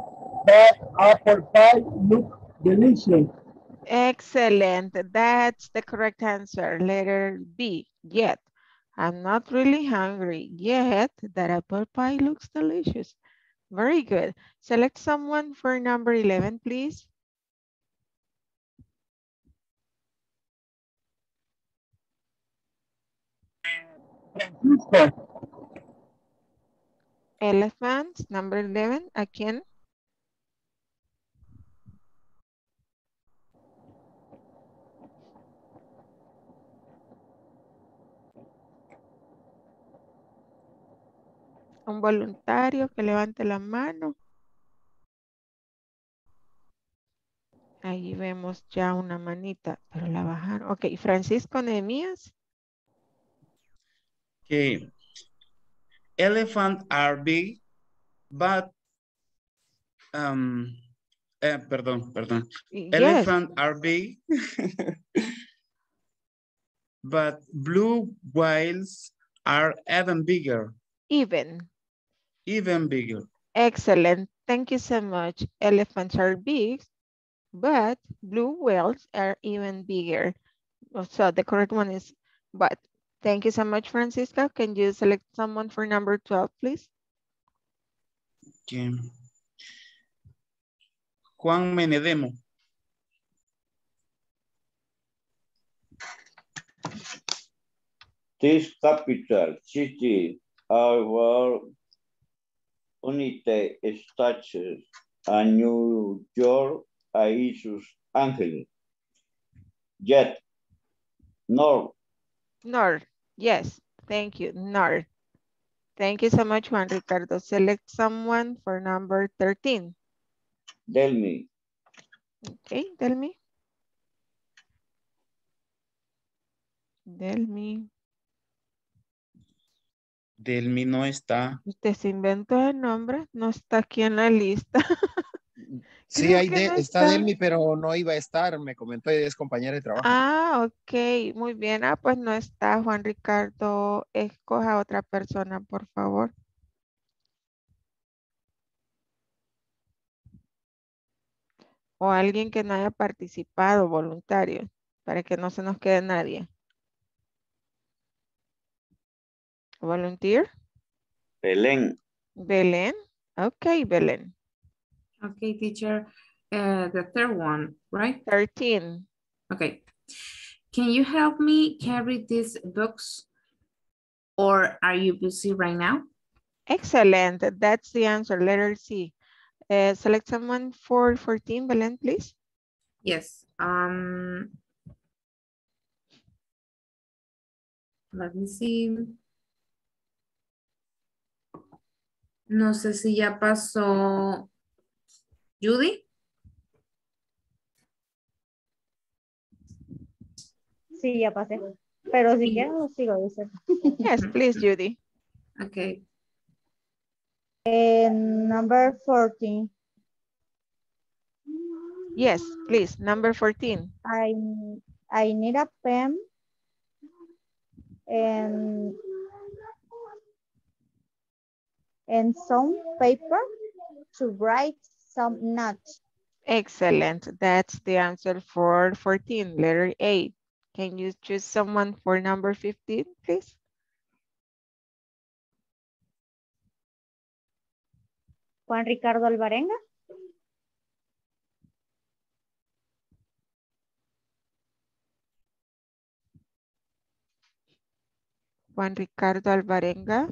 bad apple pie looks delicious. Excellent. That's the correct answer. Letter B, yet. I'm not really hungry, yet that apple pie looks delicious. Very good. Select someone for number 11, please. Francisco. Elephant, number 11, again. Un voluntario que levante la mano. Ahí vemos ya una manita, pero la bajaron. Ok, Francisco Neemías. Ok. Elephants are big, but... perdón. Yes. Elephants are big, but blue whales are even bigger. Even bigger. Excellent. Thank you so much. Elephants are big, but blue whales are even bigger. So the correct one is but. Thank you so much, Francisco. Can you select someone for number 12, please? Okay. Juan Menedemo. This capital city. Our United States and New York and Los Angeles. Yet, north. North, yes, thank you, north. Thank you so much, Juan Ricardo. Select someone for number 13. Delmi. Okay, Delmi. Delmi. Delmi no está. Usted se inventó el nombre, no está aquí en la lista. Sí, hay no está Delmi, pero no iba a estar, me comentó, y es compañera de trabajo. Ah, ok, muy bien. Ah, pues no está, Juan Ricardo. Escoja a otra persona, por favor. O alguien que no haya participado, voluntario, para que no se nos quede nadie. Volunteer? Belen. Belen? Okay, Belen. Okay, teacher. The third one, right? 13. Okay. Can you help me carry these books? Or are you busy right now? Excellent. That's the answer. Letter C. Select someone for 14, Belen, please. Yes. Let me see. No sé si ya pasó Judy. Sí, ya pasé. Pero si quiero, sigo diciendo. Yes, please, Judy. Okay. Number 14. Yes, please. Number 14. I need a pen and some paper to write some notes. Excellent. That's the answer for 14, letter A. Can you choose someone for number 15, please? Juan Ricardo Alvarenga. Juan Ricardo Alvarenga.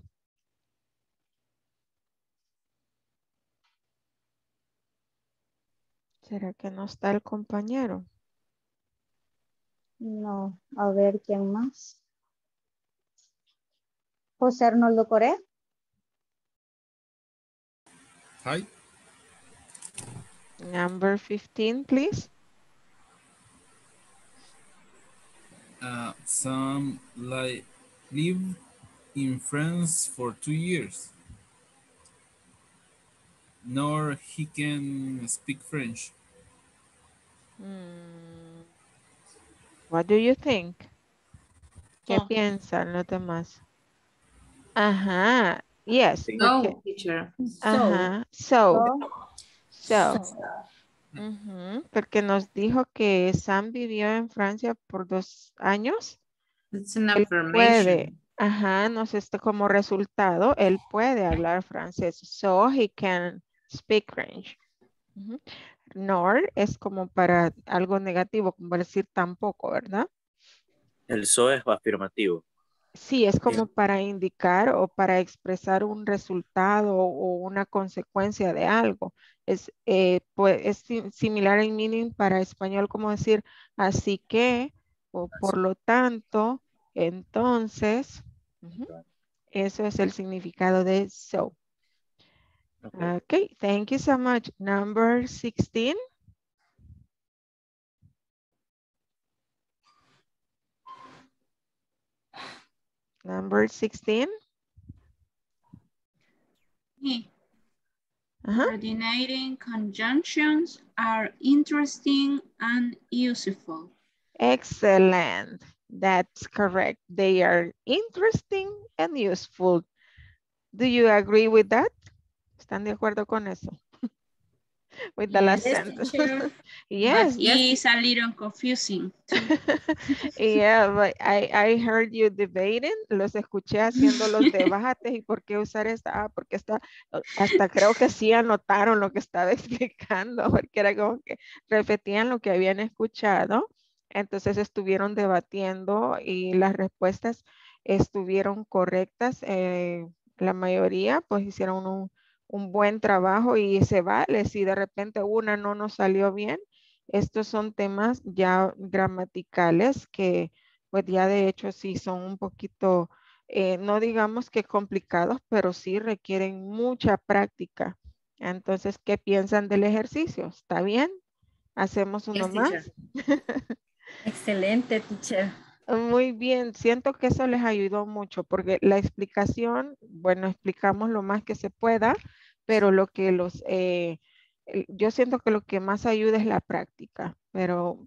¿Será que no está el compañero? No, a ver, ¿quién más? Jose Arnoldo Correa. Hi. Number 15, please. Some like lived in France for 2 years, nor he can speak French. Mm. What do you think? ¿Qué piensan los demás? Ajá. Yes. No, teacher. Ajá. So. Porque nos dijo que Sam vivió en Francia por 2 años. It's an affirmation. Puede. Ajá. Nos está como resultado. Él puede hablar francés. So he can speak French. Uh-huh. Nor es como para algo negativo, como decir tampoco, ¿verdad? El so es afirmativo. Sí, es como para indicar o para expresar un resultado o una consecuencia de algo. Es, pues, es similar en meaning para español, como decir así que, o por lo tanto, entonces. Uh-huh. Eso es el significado de so. Okay, thank you so much. Number 16. Number 16. Coordinating conjunctions are interesting and useful. Excellent. That's correct. They are interesting and useful. Do you agree with that? ¿Están de acuerdo con eso? With the last sentence. Yes. It's a little confusing. Yeah, but I heard you debating. Los escuché haciendo los debates y por qué usar esta. Ah, porque esta, hasta creo que sí anotaron lo que estaba explicando, porque era como que repetían lo que habían escuchado. Entonces estuvieron debatiendo y las respuestas estuvieron correctas. La mayoría pues hicieron un buen trabajo y se vale si de repente una no nos salió bien. Estos son temas ya gramaticales que pues ya de hecho sí son un poquito, no digamos que complicados, pero sí requieren mucha práctica. Entonces, ¿qué piensan del ejercicio? ¿Está bien? ¿Hacemos uno más? Excelente, teacher. Muy bien, siento que eso les ayudó mucho porque la explicación, bueno, explicamos lo más que se pueda, pero lo que yo siento que lo que más ayuda es la práctica, pero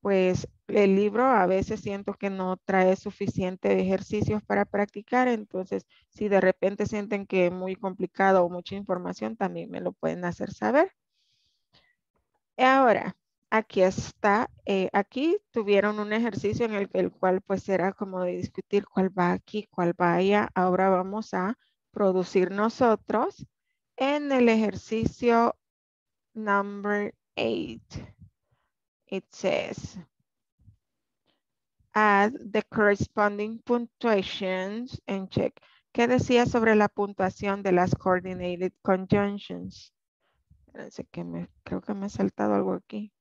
pues el libro a veces siento que no trae suficiente ejercicios para practicar, entonces si de repente sienten que es muy complicado o mucha información, también me lo pueden hacer saber. Ahora. Aquí está, aquí tuvieron un ejercicio en el cual pues era como de discutir cuál va aquí, cuál va allá. Ahora vamos a producir nosotros en el ejercicio number 8. It says, add the corresponding punctuations and check. ¿Qué decía sobre la puntuación de las coordinated conjunctions? Creo que me he saltado algo aquí.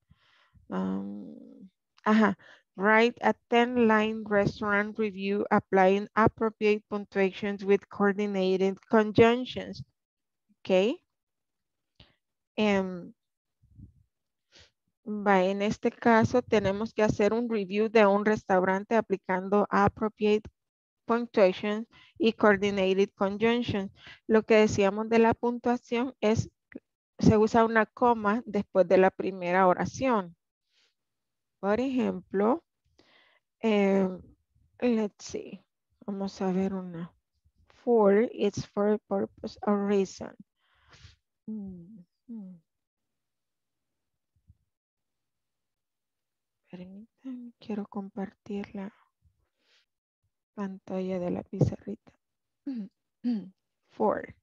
Write a 10-line restaurant review applying appropriate punctuations with coordinated conjunctions. Okay. En este caso tenemos que hacer un review de un restaurante aplicando appropriate punctuation y coordinated conjunctions. Lo que decíamos de la puntuación es se usa una coma después de la primera oración. Por ejemplo, let's see. Vamos a ver una. For, it's for purpose or reason. Permítanme, quiero compartir la pantalla de la pizarrita. For.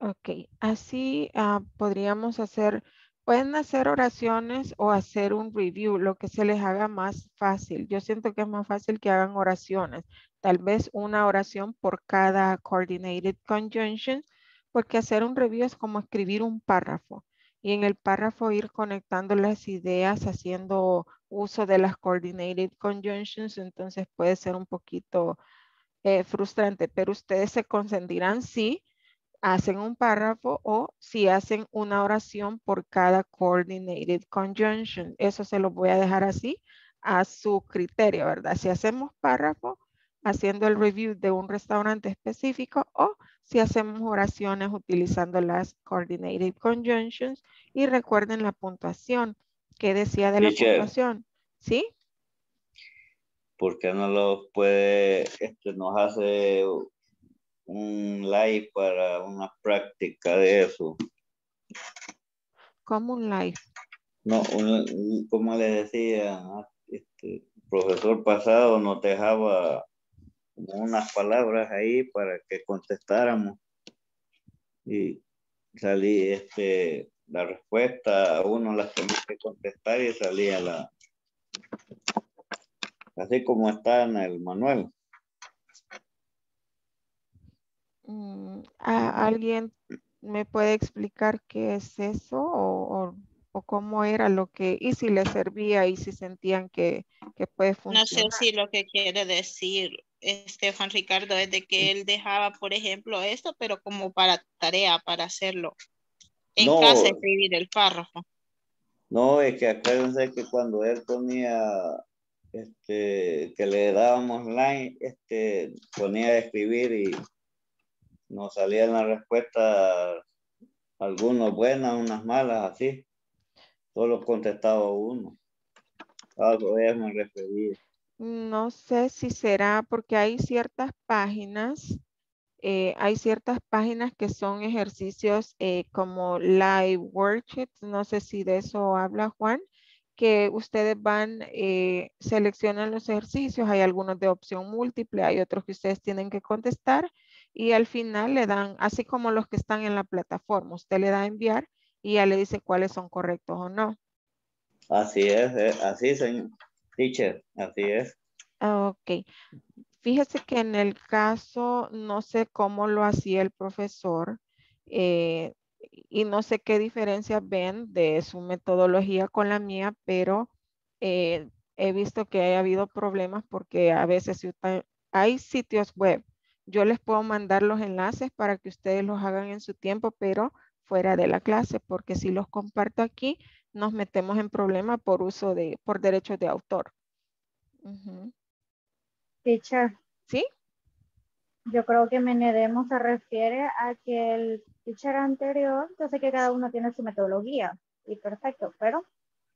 Ok, así podríamos hacer, pueden hacer oraciones o hacer un review, lo que se les haga más fácil. Yo siento que es más fácil que hagan oraciones, tal vez una oración por cada coordinated conjunction, porque hacer un review es como escribir un párrafo y en el párrafo ir conectando las ideas, haciendo uso de las coordinated conjunctions, entonces puede ser un poquito frustrante, pero ustedes se consentirán sí. Hacen un párrafo o si hacen una oración por cada coordinated conjunction. Eso se lo voy a dejar así a su criterio, ¿verdad? Si hacemos párrafo haciendo el review de un restaurante específico o si hacemos oraciones utilizando las coordinated conjunctions. Y recuerden la puntuación. ¿Qué decía de la puntuación? ¿Sí? ¿Por qué no lo puede, nos hace un live para una práctica de eso? ¿Cómo un live? No, como le decía, el profesor pasado nos dejaba unas palabras ahí para que contestáramos y salí la respuesta, uno las tenía que contestar y salía la, así como está en el manual. ¿Alguien me puede explicar qué es eso o cómo era lo que, y si les servía y si sentían que puede funcionar? No sé si lo que quiere decir Juan Ricardo es de que él dejaba, por ejemplo, esto, pero como para tarea, para hacerlo en casa, escribir el párrafo. No, es que acuérdense que cuando él ponía... que le dábamos line, ponía a escribir y nos salían las respuestas, algunas buenas, unas malas, así. Solo contestaba uno. Algo eso me refería. No sé si será porque hay ciertas páginas que son ejercicios como live worksheets. No sé si de eso habla Juan, que ustedes van, seleccionan los ejercicios. Hay algunos de opción múltiple, hay otros que ustedes tienen que contestar. Y al final le dan, así como los que están en la plataforma, usted le da a enviar y ya le dice cuáles son correctos o no. Así es, así señor teacher, así es. Ok. Fíjese que en el caso, no sé cómo lo hacía el profesor y no sé qué diferencias ven de su metodología con la mía, pero he visto que ha habido problemas porque a veces hay sitios web. Yo les puedo mandar los enlaces para que ustedes los hagan en su tiempo, pero fuera de la clase, porque si los comparto aquí, nos metemos en problemas por uso de, por derechos de autor. Teacher. ¿Sí? Yo creo que Menedemo se refiere a que el teacher anterior, yo sé que cada uno tiene su metodología, y perfecto, pero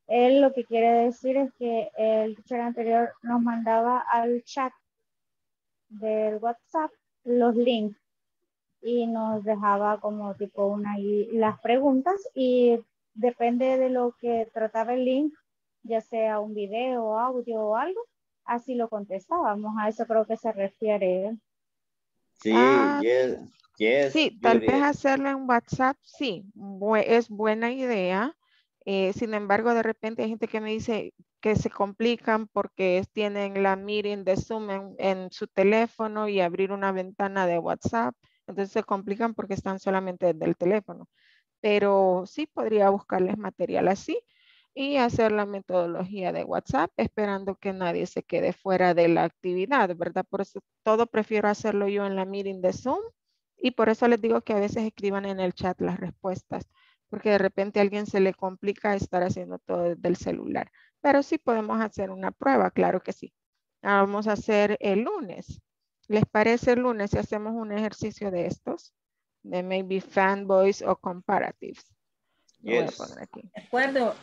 él lo que quiere decir es que el teacher anterior nos mandaba al chat del WhatsApp los links y nos dejaba como tipo una y las preguntas, y depende de lo que trataba el link, ya sea un video, audio o algo, así lo contestábamos. A eso creo que se refiere. Sí, Yes, sí, tal vez hacerlo en WhatsApp, sí, es buena idea. Sin embargo, de repente hay gente que me dice que se complican porque tienen la meeting de Zoom en su teléfono y abrir una ventana de WhatsApp. Entonces se complican porque están solamente desde el teléfono. Pero sí podría buscarles material así y hacer la metodología de WhatsApp esperando que nadie se quede fuera de la actividad, ¿verdad? Por eso todo prefiero hacerlo yo en la meeting de Zoom y por eso les digo que a veces escriban en el chat las respuestas porque de repente a alguien se le complica estar haciendo todo desde el celular. Pero sí podemos hacer una prueba, claro que sí. Vamos a hacer el lunes. ¿Les parece el lunes si hacemos un ejercicio de estos? De maybe fanboys o comparatives. Yes. Voy a poner aquí. De acuerdo.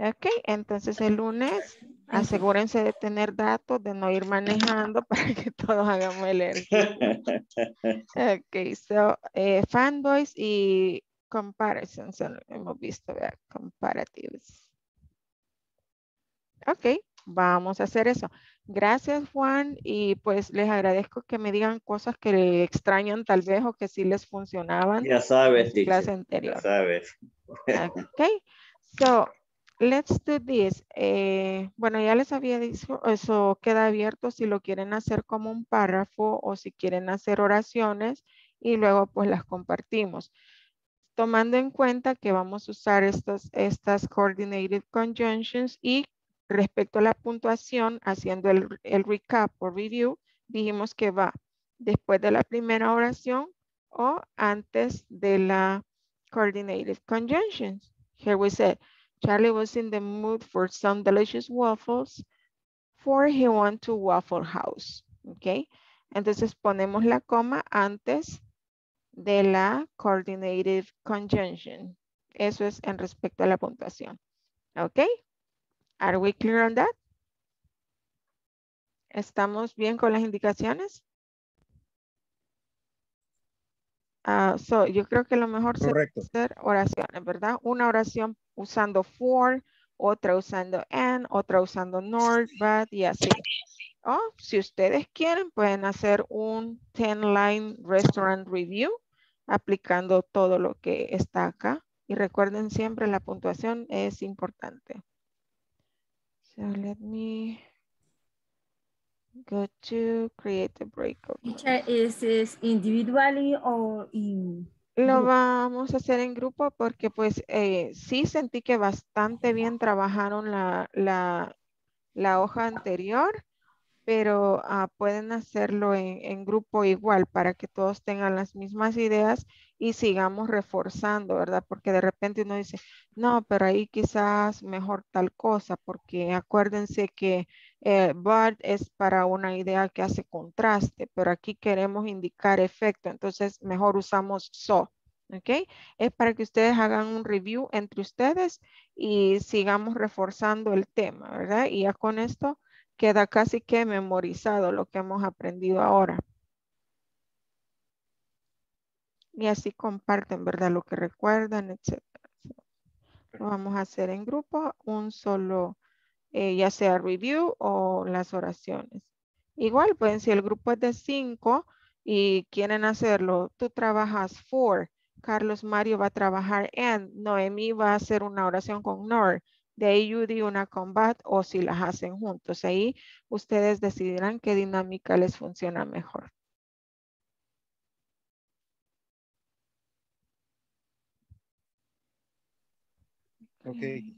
Ok, entonces el lunes asegúrense de tener datos, de no ir manejando para que todos hagamos el ejercicio. Ok, so fanboys y comparisons, hemos visto, ¿verdad? Comparatives. Ok, vamos a hacer eso. Gracias, Juan, y pues les agradezco que me digan cosas que extrañan tal vez o que sí les funcionaban. Ya sabes, en clase anterior. Ya sabes. Ok, so... Let's do this. Bueno, ya les había dicho, eso queda abierto si lo quieren hacer como un párrafo o si quieren hacer oraciones y luego pues las compartimos. Tomando en cuenta que vamos a usar estas coordinated conjunctions y respecto a la puntuación, haciendo el recap o review, dijimos que va después de la primera oración o antes de la coordinated conjunctions. Here we said, Charlie was in the mood for some delicious waffles, for he went to Waffle House. Okay. Entonces ponemos la coma antes de la coordinated conjunction. Eso es en respecto a la puntuación. Okay. Are we clear on that? ¿Estamos bien con las indicaciones? So, yo creo que lo mejor sería hacer oraciones, ¿verdad? Una oración usando for, otra usando and, otra usando nor, but y así. O si ustedes quieren, pueden hacer un 10-line restaurant review aplicando todo lo que está acá. Y recuerden siempre, la puntuación es importante. So, let me... Go to create a breakout. ¿Es individually o in? Lo vamos a hacer en grupo porque pues sí sentí que bastante bien trabajaron la hoja anterior, pero pueden hacerlo en grupo igual para que todos tengan las mismas ideas y sigamos reforzando, ¿verdad? Porque de repente uno dice, no, pero ahí quizás mejor tal cosa, porque acuérdense que BART es para una idea que hace contraste, pero aquí queremos indicar efecto, entonces mejor usamos so, ¿ok? Es para que ustedes hagan un review entre ustedes y sigamos reforzando el tema, ¿verdad? Y ya con esto queda casi que memorizado lo que hemos aprendido ahora. Y así comparten, ¿verdad? Lo que recuerdan, etc. Lo vamos a hacer en grupo, un solo, ya sea review o las oraciones. Igual, pueden, si el grupo es de 5 y quieren hacerlo, tú trabajas for, Carlos Mario va a trabajar and, Noemi va a hacer una oración con nor, de ahí Judy una combat o si las hacen juntos. Ahí ustedes decidirán qué dinámica les funciona mejor. Okay.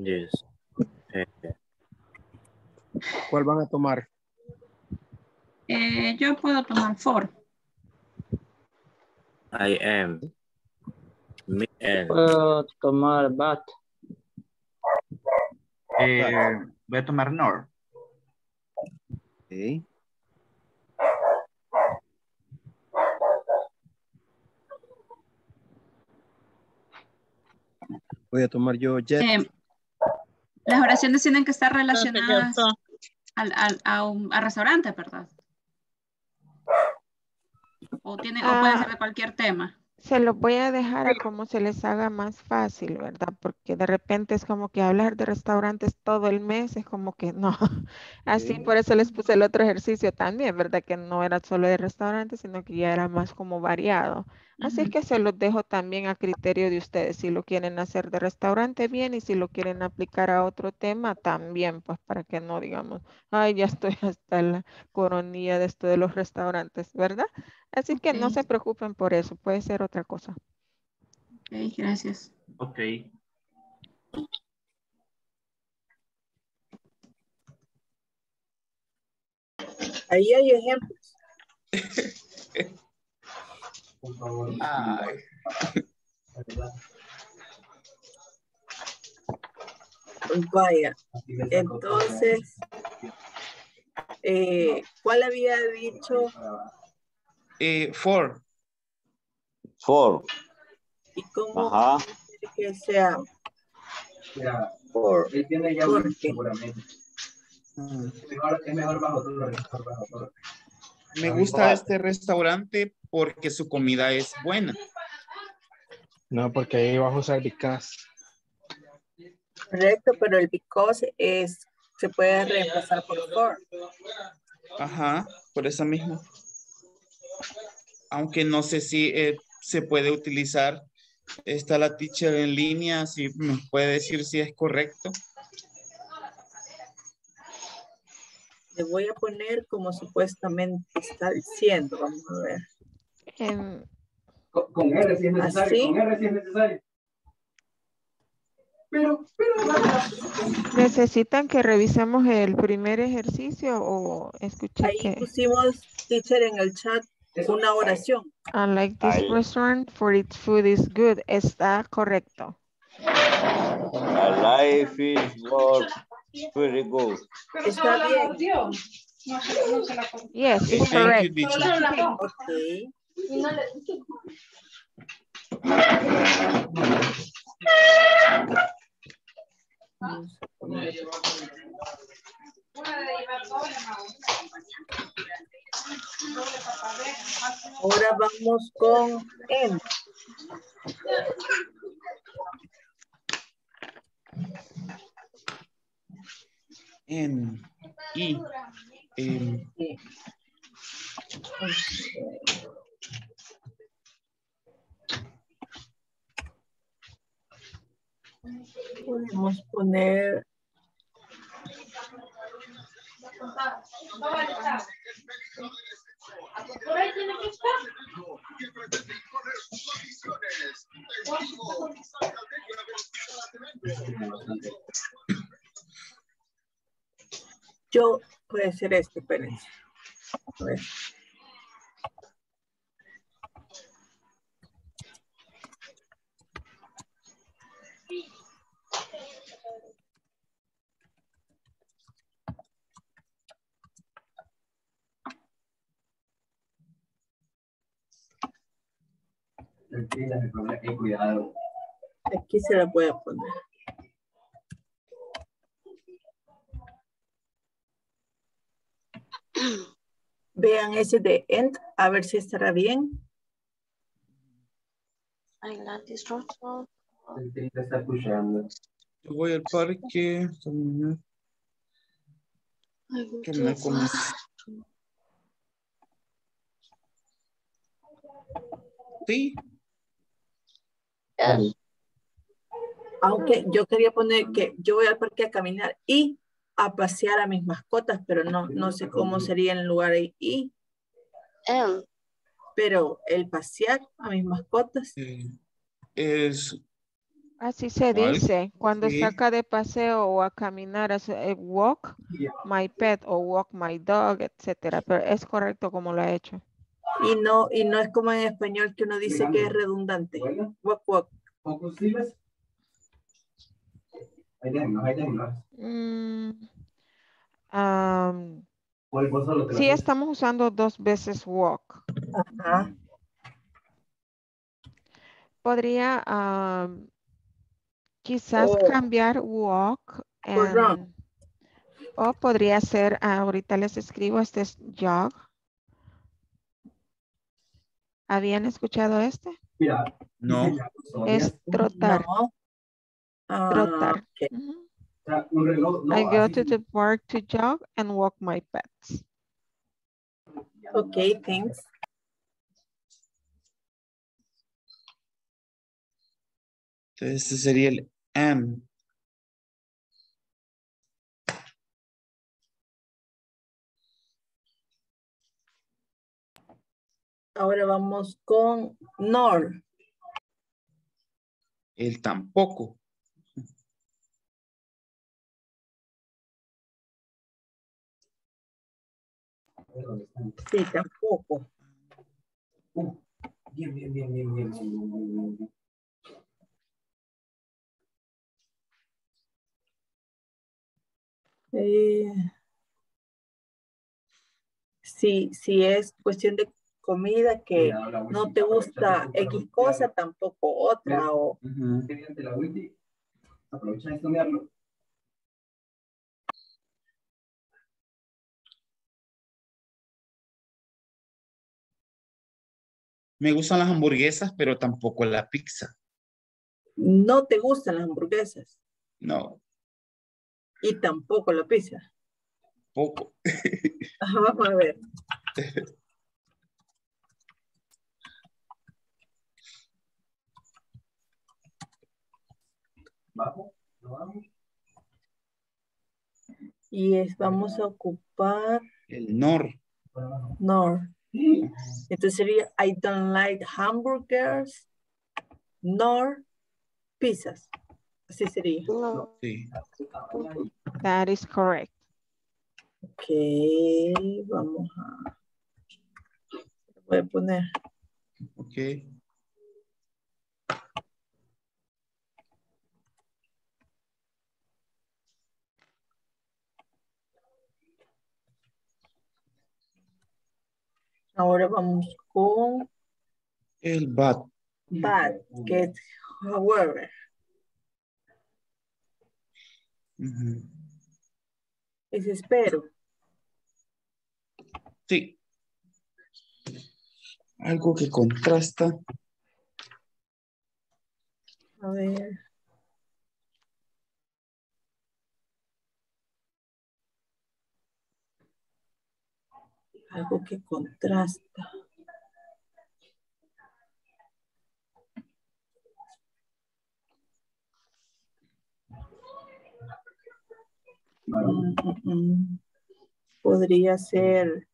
Yes. ¿Cuál van a tomar? Yo puedo tomar four. I am. Puedo tomar bat. Voy a tomar nor. Okay. Voy a tomar yo jet. Las oraciones tienen que estar relacionadas a restaurante, ¿verdad? O puede ser de cualquier tema. Se lo voy a dejar a como se les haga más fácil, ¿verdad? Porque de repente es como que hablar de restaurantes todo el mes es como que no. Así sí. Por eso les puse el otro ejercicio también, ¿verdad? Que no era solo de restaurantes, sino que ya era más como variado. Así que se los dejo también a criterio de ustedes. Si lo quieren hacer de restaurante, bien. Y si lo quieren aplicar a otro tema, también. Pues para que no digamos, ay, ya estoy hasta la coronilla de esto de los restaurantes, ¿verdad? Así que no se preocupen por eso. Puede ser otra cosa. Ok, gracias. Ok. Ahí hay ejemplos. Por favor. Ay. Vaya. Entonces, ¿cuál había dicho? Four. Four. ¿Y cómo que sea? Four. Él tiene ya un seguramente. Es mejor bajo todo. Me gusta este restaurante porque su comida es buena. No, porque ahí vas a usar because. Correcto, pero el because es, se puede reemplazar por for. Ajá, por eso mismo. Aunque no sé si se puede utilizar. Está la teacher en línea, si me puede decir si es correcto. Le voy a poner como supuestamente está diciendo. Vamos a ver. Con R si es necesario. ¿Así? Con R si es necesario. Pero. ¿Necesitan que revisemos el primer ejercicio o escuché? Ahí que... pusimos, teacher, en el chat una oración. I like this restaurant for its food is good. Está correcto. I like this world. Very good. Está bien. Yes, it's correct. Okay. Ahora vamos con M. N, I, podemos poner yo puede ser este, espérense. A ver. Aquí se la puede poner. Vean ese de end, a ver si estará bien. Yo voy al parque. Sí. Aunque yo quería poner que yo voy al parque a caminar y a pasear a mis mascotas, pero no sé cómo sería en lugar de y. Pero el pasear a mis mascotas. Es Así se dice, cuando saca de paseo o a caminar, walk my pet o walk my dog, etcétera. Pero es correcto como lo ha hecho. Y no es como en español que uno dice que es redundante. Walk, walk. Sí, estamos usando dos veces walk. Ajá. Podría quizás cambiar walk and, o podría ser, ahorita les escribo, este es jog. ¿Habían escuchado este? No. Es trotar. No. Trotar. Okay. I go to the park to jog and walk my pets. Okay, thanks. Entonces este sería el am. Ahora vamos con nor. El tampoco. Sí, tampoco. Bien. Si es cuestión de comida que no te gusta X cosa, tampoco otra o... Aprovecha de cambiarlo. Me gustan las hamburguesas, pero tampoco la pizza. ¿No te gustan las hamburguesas? No. Y tampoco la pizza. Poco. Vamos a ver. Vamos. Y vamos a ocupar el nor. Entonces sería I don't like hamburgers nor pizzas. Así sería. Sí. That is correct. Okay, vamos a... Voy a poner. Okay. Ahora vamos con... El bad. Bad, que es however. Es espero. Sí. Algo que contrasta. A ver. Algo que contrasta. Podría ser.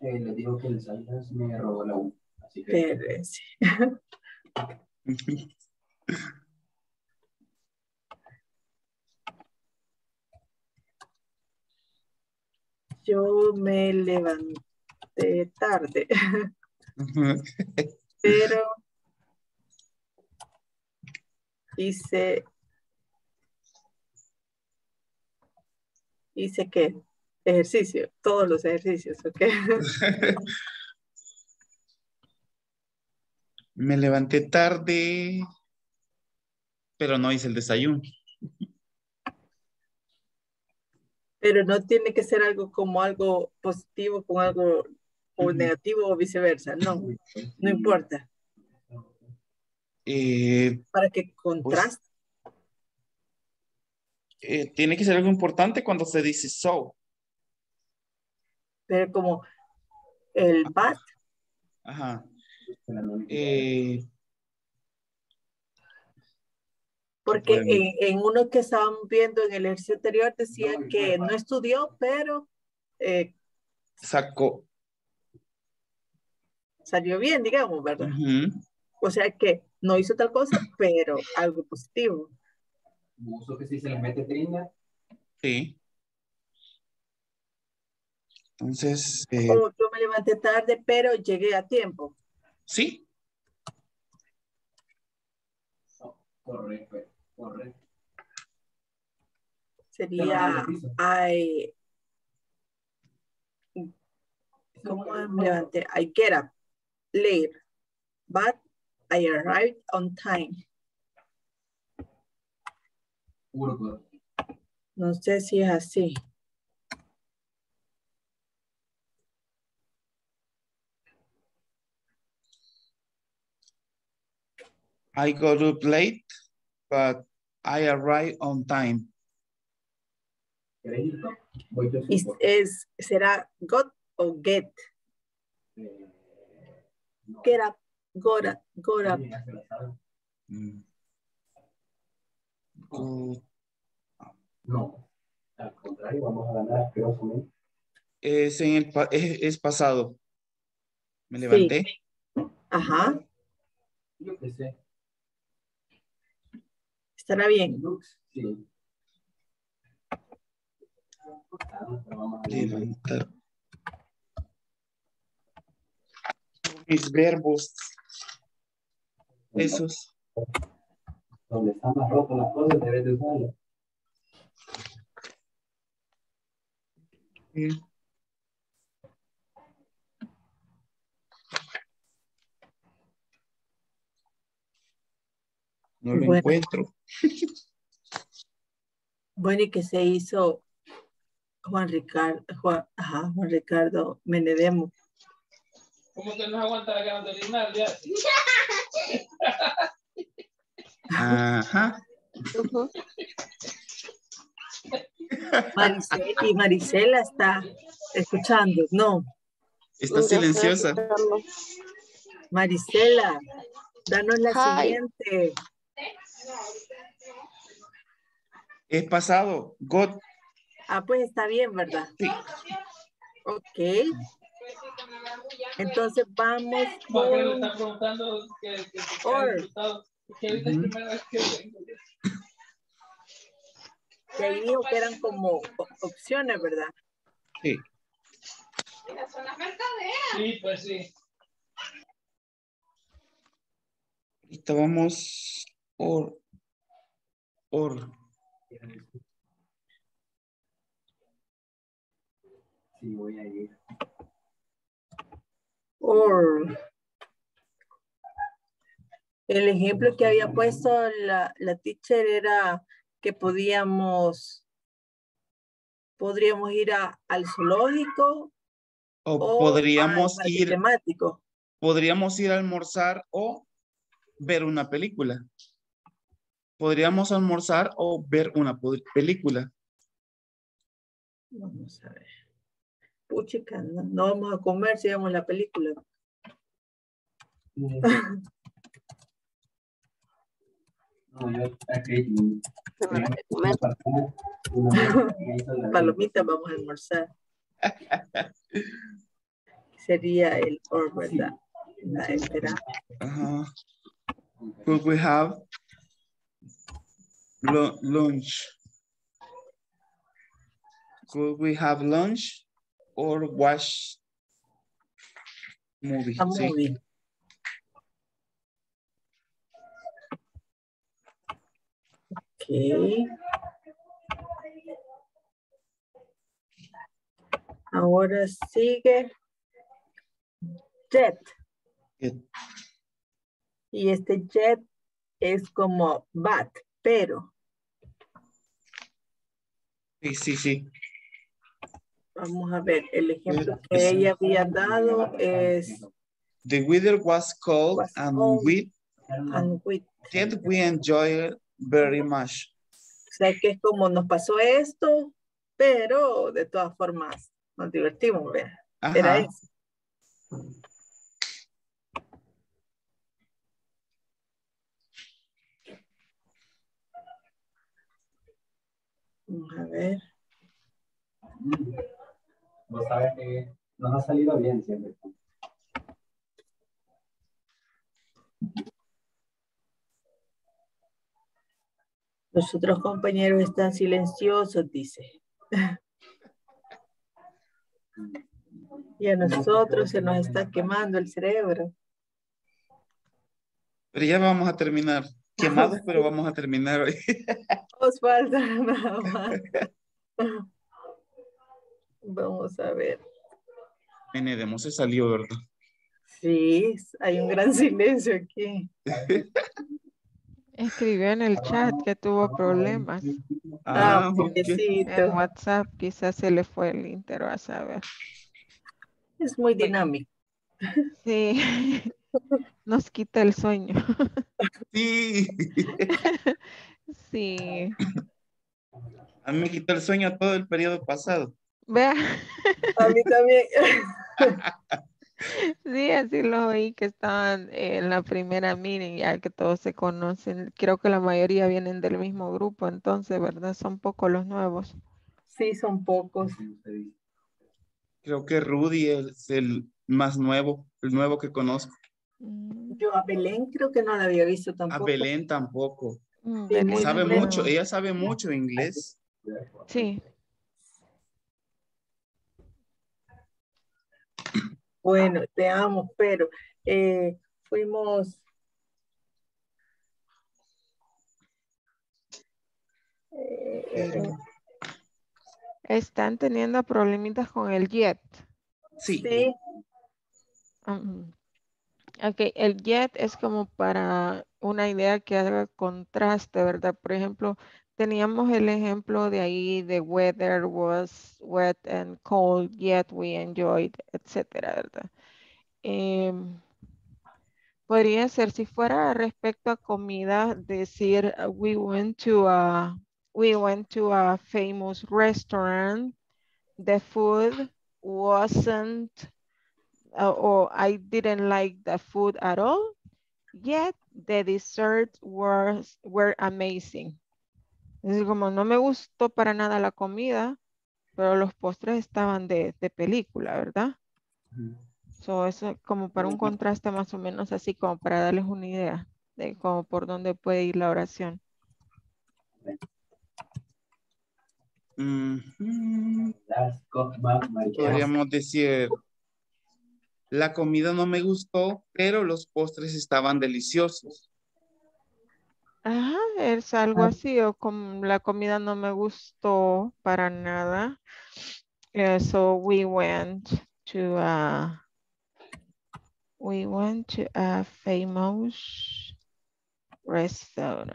Le digo que el Salinas me robó la U. Así que... Yo me levanté tarde. Pero hice que ejercicio, todos los ejercicios, ¿ok? Me levanté tarde, pero no hice el desayuno. Pero no tiene que ser algo como algo positivo con algo o negativo o viceversa, no, no importa. Para que contraste. Tiene que ser algo importante cuando se dice so. Pero como el bat. Ajá. Porque bueno. en uno que estaban viendo en el ejercicio anterior decía que no estudió, pero salió bien, digamos, ¿verdad? Uh-huh. O sea que no hizo tal cosa, pero algo positivo. ¿Uso que sí se le mete trinda? Sí. Entonces... oh, yo me levanté tarde, pero llegué a tiempo. Sí. Correcto, correcto. Sería, I, ¿cómo me levanté? I get up late, but I arrived on time. No sé si es así. I got up late, but I arrived on time. ¿Será got o get? Get up, got up, got up. No, al contrario, vamos a ganar, creo que es pasado. Me levanté. Sí. Ajá. Yo qué sé. ¿Estará bien? Sí. Levantar. Mis verbos. Esos. Donde están más rotas las cosas, debes de usarlas. Sí. No lo encuentro. Bueno, y que se hizo Juan Ricardo Menedemo. ¿Cómo que nos aguanta la gana de orinar ya? Ajá. Y Marisela está escuchando, no. Está silenciosa. Marisela, danos la siguiente. Es pasado. God. Ah, pues está bien, ¿verdad? Sí. Ok. Entonces vamos con... le están preguntando que or. Que ahí dijo que eran como opciones, ¿verdad? Sí. Las zonas mercaderas. Sí, pues sí. Listo, vamos... Or. Sí, voy a ir. Or. El ejemplo que había puesto la teacher era que podríamos ir al zoológico o podríamos ir temático. Podríamos ir a almorzar o ver una película. Podríamos almorzar o ver una película. Vamos a ver. Puchica, no vamos a comer si vemos la película. Palomita, vamos a almorzar. Sería el or, ¿verdad? La espera. Could we have lunch? Could we have lunch or watch movie? A movie. Okay. Ahora sigue jet. Y este jet es como bat, pero. Sí. Vamos a ver, el ejemplo que ella había dado es... The weather was cold and wet. Yet we enjoyed very much. O sea que es como nos pasó esto, pero de todas formas nos divertimos, ¿verdad? Ajá. Era eso. Vamos a ver. Vos sabés que nos ha salido bien siempre. Los otros compañeros están silenciosos, dice. Y a nosotros se nos está quemando el cerebro. Pero ya vamos a terminar. Quemados, pero vamos a terminar hoy. Nos falta nada más. Vamos a ver. Menedemo se salió, ¿verdad? Sí, hay un gran silencio aquí. Escribió en el chat que tuvo problemas. Ah, pobrecito. En WhatsApp quizás se le fue el íntero, a saber. Es muy dinámico. Sí. Nos quita el sueño. Sí. Sí. A mí me quitó el sueño todo el periodo pasado. Vea. A mí también. Sí, así lo oí que estaban en la primera meeting, ya que todos se conocen. Creo que la mayoría vienen del mismo grupo, entonces, ¿verdad? Son pocos los nuevos. Sí, son pocos. Creo que Rudy es el más nuevo, el nuevo que conozco. Yo a Belén creo que no la había visto tampoco. A Belén tampoco. Belén sabe mucho, ella sabe mucho inglés. Sí. Bueno, te amo, pero fuimos. Están teniendo problemitas con el jet. Sí. Sí. Ok, el jet es como para una idea que haga contraste, ¿verdad? Por ejemplo, teníamos el ejemplo de ahí de weather was wet and cold, yet we enjoyed, etcétera, ¿verdad? Podría ser, si fuera respecto a comida, decir we went to a famous restaurant, the food wasn't, or I didn't like the food at all, yet the desserts were amazing. Es como, no me gustó para nada la comida, pero los postres estaban de película, ¿verdad? Uh-huh. So, eso como para un contraste más o menos así, como para darles una idea de como por dónde puede ir la oración. Podríamos decir, la comida no me gustó, pero los postres estaban deliciosos. Ajá, es algo así, o como la comida no me gustó para nada. So we went to a famous restaurant.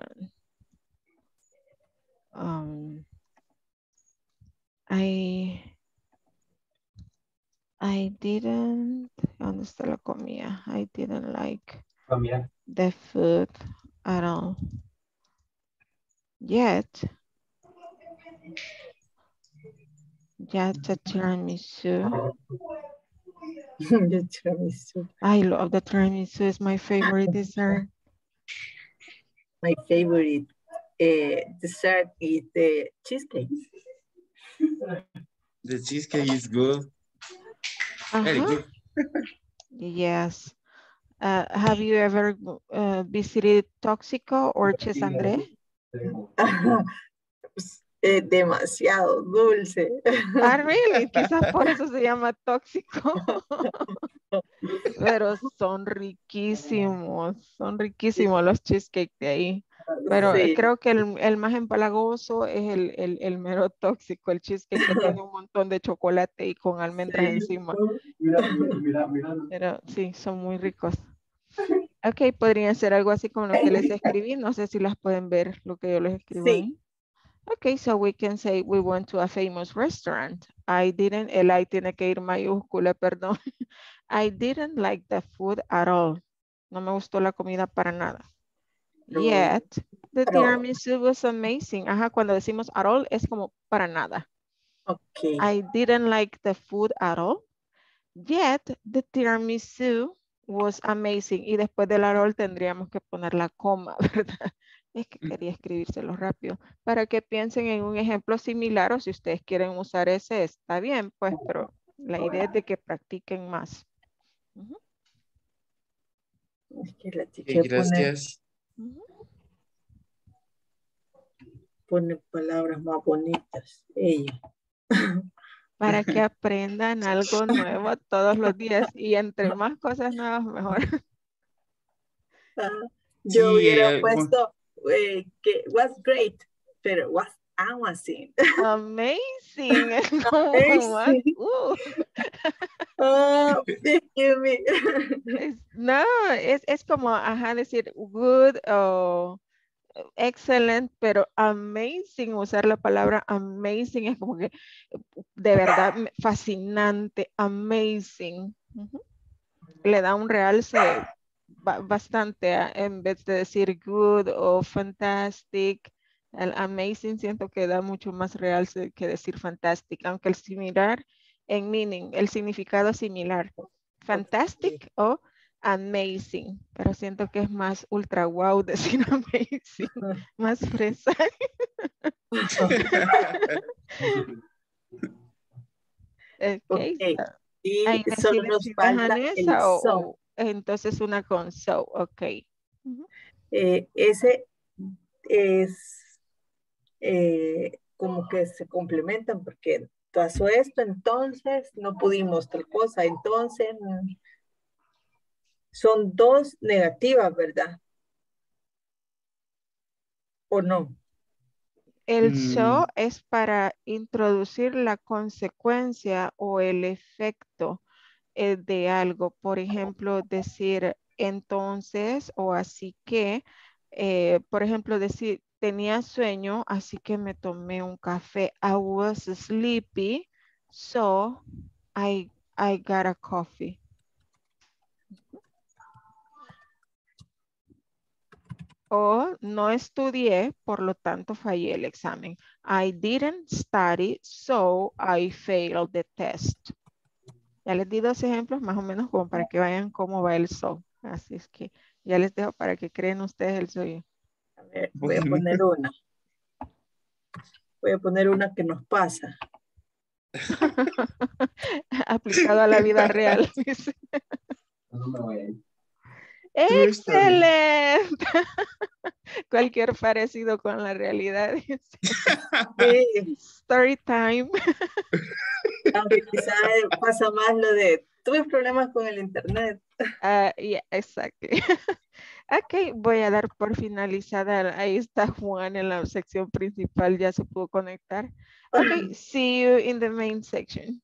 I didn't, ¿dónde está la comida? I didn't like the food at all. Yet the tiramisu. The tiramisu. I love the tiramisu. It's my favorite dessert. My favorite dessert is the cheesecake. The cheesecake is good. Uh-huh. Very good. Yes. Have you ever visited Tóxico or Chesandré? Demasiado dulce. Ah, really? Quizás por eso se llama tóxico. Pero son riquísimos los cheesecake de ahí. Pero sí, creo que el más empalagoso es el mero tóxico, el cheesecake que tiene un montón de chocolate y con almendras, sí, encima. Mira. Pero sí, son muy ricos. Ok, podrían ser algo así como lo que les escribí. No sé si las pueden ver, lo que yo les escribí. Sí. Ok, so we can say we went to a famous restaurant. El I tiene que ir mayúscula, perdón. I didn't like the food at all. No me gustó la comida para nada. Yet, the tiramisu was amazing. Ajá, cuando decimos at all es como para nada. Okay. I didn't like the food at all. Yet, the tiramisu was amazing. Y después del at all tendríamos que poner la coma, ¿verdad? Es que quería escribírselo rápido. Para que piensen en un ejemplo similar, o si ustedes quieren usar ese, está bien, pues, pero la idea es de que practiquen más. Uh-huh. Gracias. Uh-huh. pone palabras más bonitas, ella. Para que aprendan algo nuevo todos los días y entre más cosas nuevas mejor. Yo hubiera puesto que was great, pero was amazing. Amazing. Amazing. Oh, excuse me. No, es como, ajá, decir good o excellent, pero amazing, usar la palabra amazing es como que de verdad fascinante, amazing. Uh-huh. Le da un realce bastante en vez de decir good o fantastic. El amazing siento que da mucho más realce que decir fantastic, aunque el similar en meaning, el significado similar. Fantastic o amazing, pero siento que es más ultra wow decir amazing, más fresa. Okay. Y solo nos falta el so. Entonces una con so, ok. Ese es como que se complementan porque pasó esto, entonces no pudimos tal cosa, entonces... Son dos negativas, ¿verdad? ¿O no? El so es para introducir la consecuencia o el efecto de algo. Por ejemplo, decir entonces o así que. Por ejemplo, decir tenía sueño, así que me tomé un café. I was sleepy, so I got a coffee. O no estudié, por lo tanto fallé el examen. I didn't study, so I failed the test. Ya les di dos ejemplos más o menos como para que vayan cómo va el so. Así es que ya les dejo para que creen ustedes el so. A ver, voy a poner una. Voy a poner una que nos pasa. Aplicado a la vida real. No me voy a ir. ¡Excelente! Cualquier parecido con la realidad. Story time. Aunque quizás pasa más lo de, tuve problemas con el internet. Yeah, exacto. Ok, voy a dar por finalizada. Ahí está Juan en la sección principal, ya se pudo conectar. Ok, see you in the main section.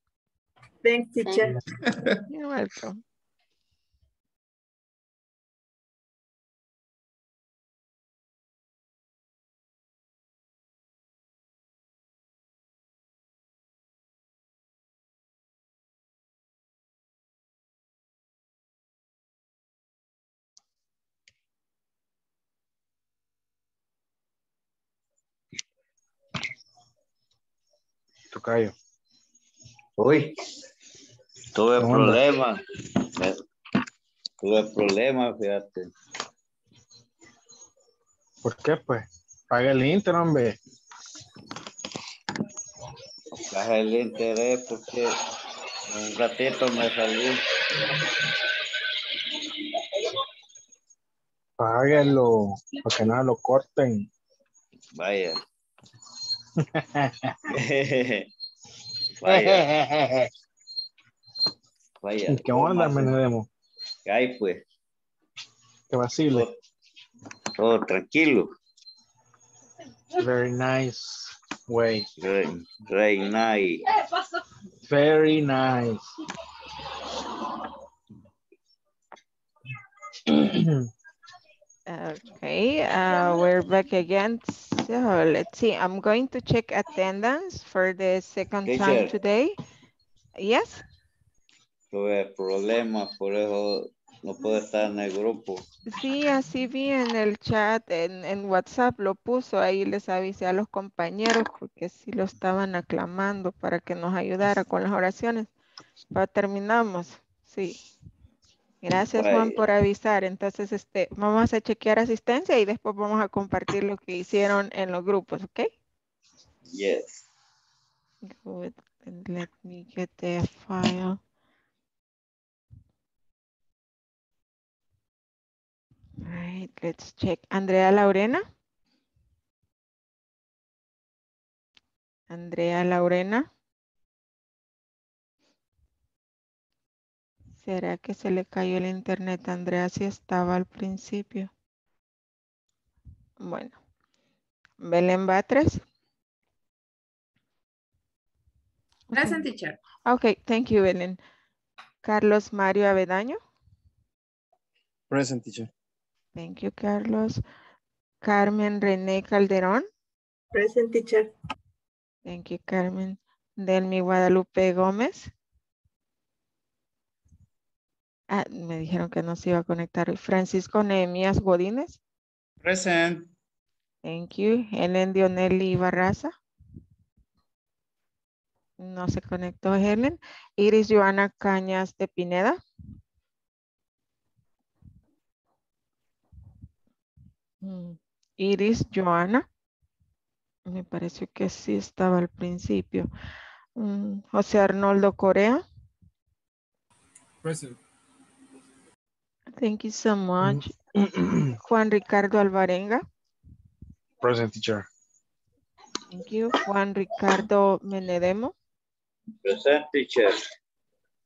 Thanks, teacher. You're welcome. Tocayo. Uy, tuve problemas, fíjate. ¿Por qué, pues? Paga el interés, hombre. Paga el interés porque un ratito me salí. Págalo, para que nada lo corten. Vaya. Vaya. Vaya. ¿Qué onda, Menedemo? ¿Qué hay, pues? ¿Qué vacile? Todo tranquilo. Very nice way. Very nice. Very nice. Okay, we're back again. So let's see, I'm going to check attendance for the second time today. Yes? Tuve problemas, por eso no puedo estar en el grupo. Sí, así vi en el chat, en WhatsApp lo puso, ahí les avisé a los compañeros porque sí lo estaban aclamando para que nos ayudara con las oraciones. Pero terminamos, sí. Gracias, Juan, por avisar. Entonces, vamos a chequear asistencia y después vamos a compartir lo que hicieron en los grupos, ¿ok? Yes. Good. And let me get the file. All right, let's check. Andrea Laurena. Andrea Laurena. ¿Será que se le cayó el internet a Andrea si estaba al principio? Bueno. Belen Batres. Present, teacher. Okay, thank you, Belen. Carlos Mario Avedaño. Present, teacher. Thank you, Carlos. Carmen René Calderón. Present, teacher. Thank you, Carmen. Delmi Guadalupe Gómez. Ah, me dijeron que no se iba a conectar. Francisco Neemías Godínez. Present. Thank you. Helen Dionelli Barraza. No se conectó Helen. Iris Joanna Cañas de Pineda. Iris Joanna. Me pareció que sí estaba al principio. Jose Arnoldo Correa. Present. Thank you so much. Juan Ricardo Alvarenga. Present, teacher. Thank you. Juan Ricardo Menedemo. Present, teacher.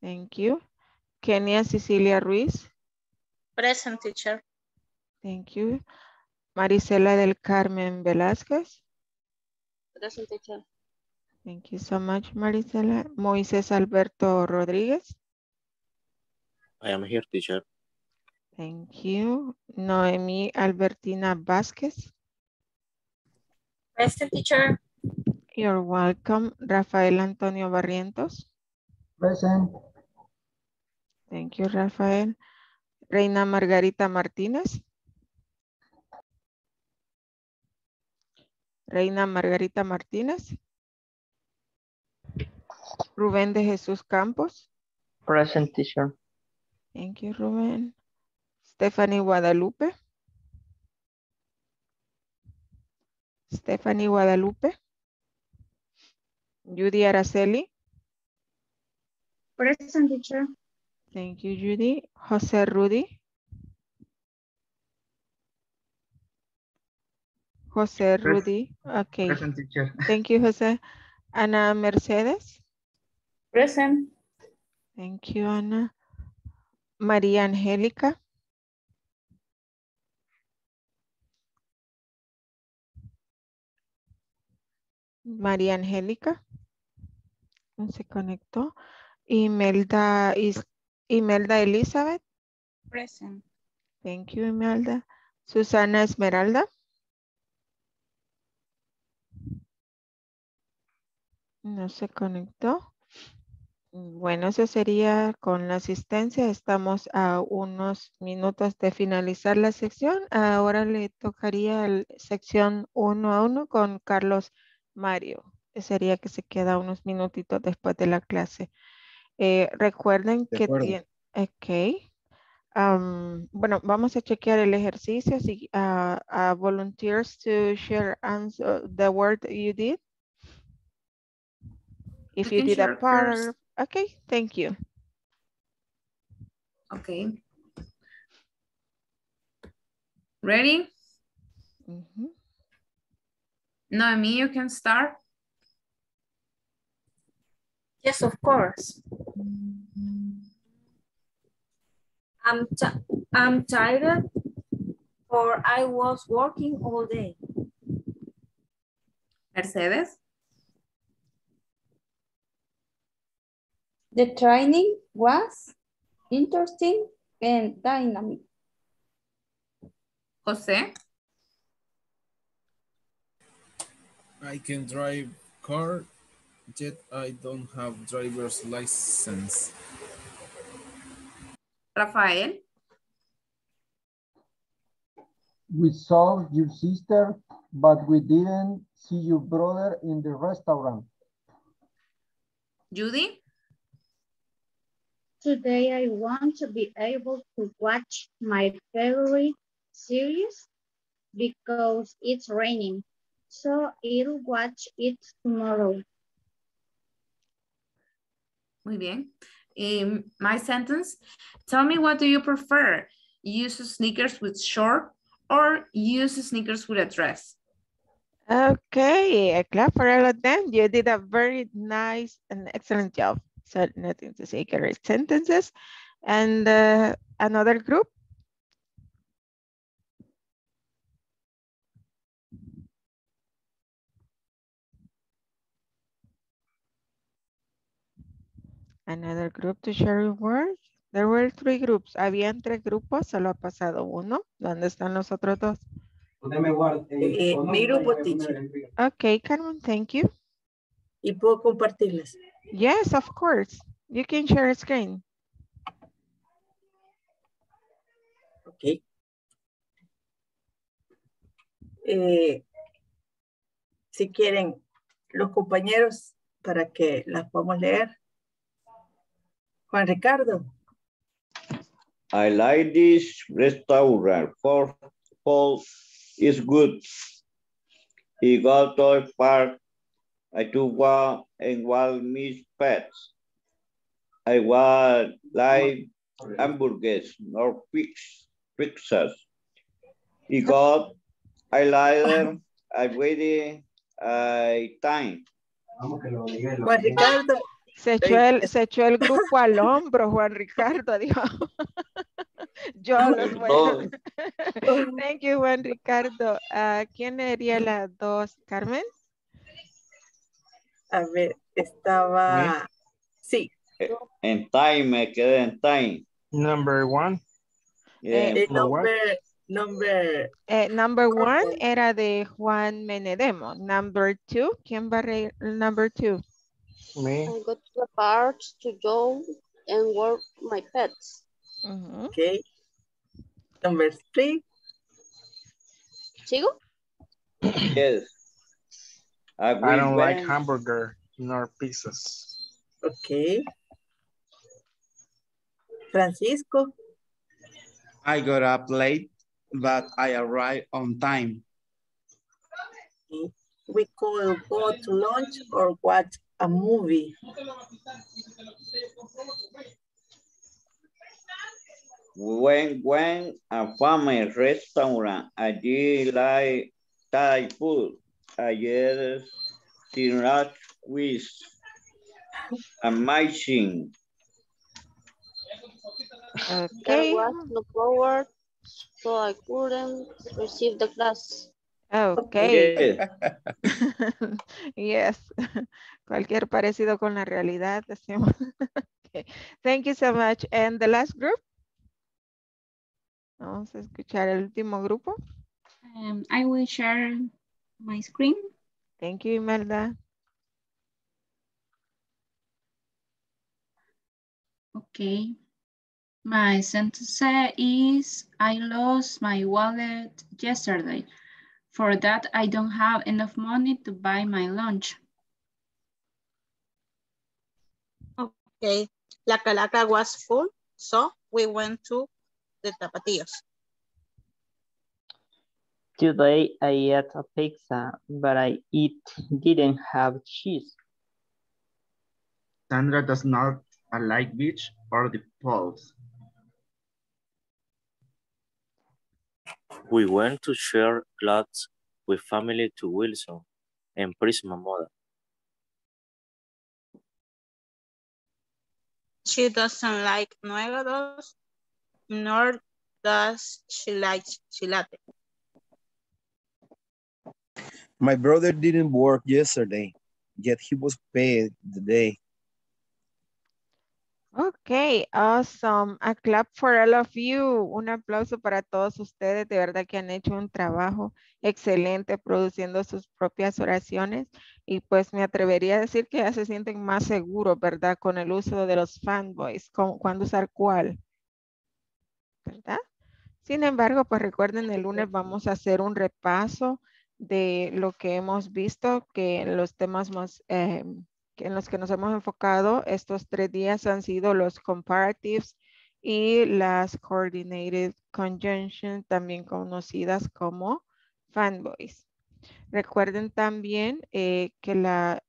Thank you. Kenia Cecilia Ruiz. Present, teacher. Thank you. Marisela del Carmen Velázquez. Present, teacher. Thank you so much, Marisela. Moises Alberto Rodríguez. I am here, teacher. Thank you. Noemi Albertina Vázquez. Present, teacher. You're welcome. Rafael Antonio Barrientos. Present. Thank you, Rafael. Reina Margarita Martínez. Reina Margarita Martínez. Rubén de Jesús Campos. Present, teacher. Thank you, Rubén. Stephanie Guadalupe. Stephanie Guadalupe. Judy Araceli. Present, teacher. Thank you, Judy. Jose Rudy. Jose Rudy. Okay. Present, teacher. Thank you, Jose. Ana Mercedes. Present. Thank you, Ana. María Angélica. María Angélica se conectó. Imelda Elizabeth. Present. Thank you, Imelda. Susana Esmeralda. No se conectó. Bueno, eso sería con la asistencia. Estamos a unos minutos de finalizar la sección. Ahora le tocaría la sección 1 a 1 con Carlos Mario, sería que se queda unos minutitos después de la clase. Recuerden que tienen... Ok. Bueno, vamos a chequear el ejercicio. Si, volunteers to share the word you did. If you did a part. Ok, thank you. Ok. Ready? Mm-hmm. Noemi, you can start. Yes, of course. I'm tired, for I was working all day. Mercedes? The training was interesting and dynamic. Jose? I can drive car, yet I don't have driver's license. Rafael? We saw your sister, but we didn't see your brother in the restaurant. Judy? Today I want to be able to watch my favorite series because it's raining. So I'll watch it tomorrow. Muy bien. My sentence. Tell me, what do you prefer? Use sneakers with shorts or use sneakers with a dress? Okay, a clap for all of them. You did a very nice and excellent job. So nothing to say, correct sentences. And another group. Another group to share your work. There were three groups. Habían tres grupos, solo ha pasado uno. ¿Dónde están los otros dos? Mi grupo, teacher. Okay, Carmen, thank you. ¿Y puedo compartirlas? Yes, of course. You can share a screen. Okay. Si quieren los compañeros para que las podamos leer. Juan Ricardo. I like this restaurant. For is good. He got to a park. I took one and one meat pets. I want live hamburgers, nor pizzas. He got, I like them. I waited time. Juan Ricardo. Se echó el grupo al hombro, Juan Ricardo, dijo. Yo los voy a... Thank you, Juan Ricardo. ¿Quién sería las dos, Carmen? A ver, estaba... Sí. En time, me quedé en time. Number one. Yeah. Number one era de Juan Menedemo. Number two, ¿quién va a reír el number two? Me. I go to the park to go and work my pets. Mm-hmm. Okay. Number three. Sigo? Yes. I don't like hamburger nor pizzas. Okay. Francisco. I got up late, but I arrived on time. Okay. We could go to lunch or watch a movie. When I found a restaurant, I did like Thai food. I had sriracha with amazing. There was no power, so I couldn't receive the class. Okay. Yes. Cualquier parecido con la realidad. Decimos. Okay. Thank you so much. And the last group. Vamos a escuchar el último grupo. I will share my screen. Thank you, Imelda. Okay. My sentence is, I lost my wallet yesterday. For that, I don't have enough money to buy my lunch. Okay. La Calaca was full, so we went to the Tapatíos. Today, I ate a pizza, but it didn't have cheese. Sandra does not like beach or the pools. We went to share clothes with family to Wilson and Prisma Moda. She doesn't like nuevos, nor does she like chilate. My brother didn't work yesterday, yet he was paid today. Okay, awesome. A clap for all of you. Un aplauso para todos ustedes. De verdad que han hecho un trabajo excelente produciendo sus propias oraciones. Y pues me atrevería a decir que ya se sienten más seguros, ¿verdad? Con el uso de los fanboys. ¿Cuándo usar cuál? ¿Verdad? Sin embargo, pues recuerden, el lunes vamos a hacer un repaso de lo que hemos visto, que los temas más... en los que nos hemos enfocado estos 3 días han sido los comparatives y las coordinated conjunctions, también conocidas como fanboys. Recuerden también que la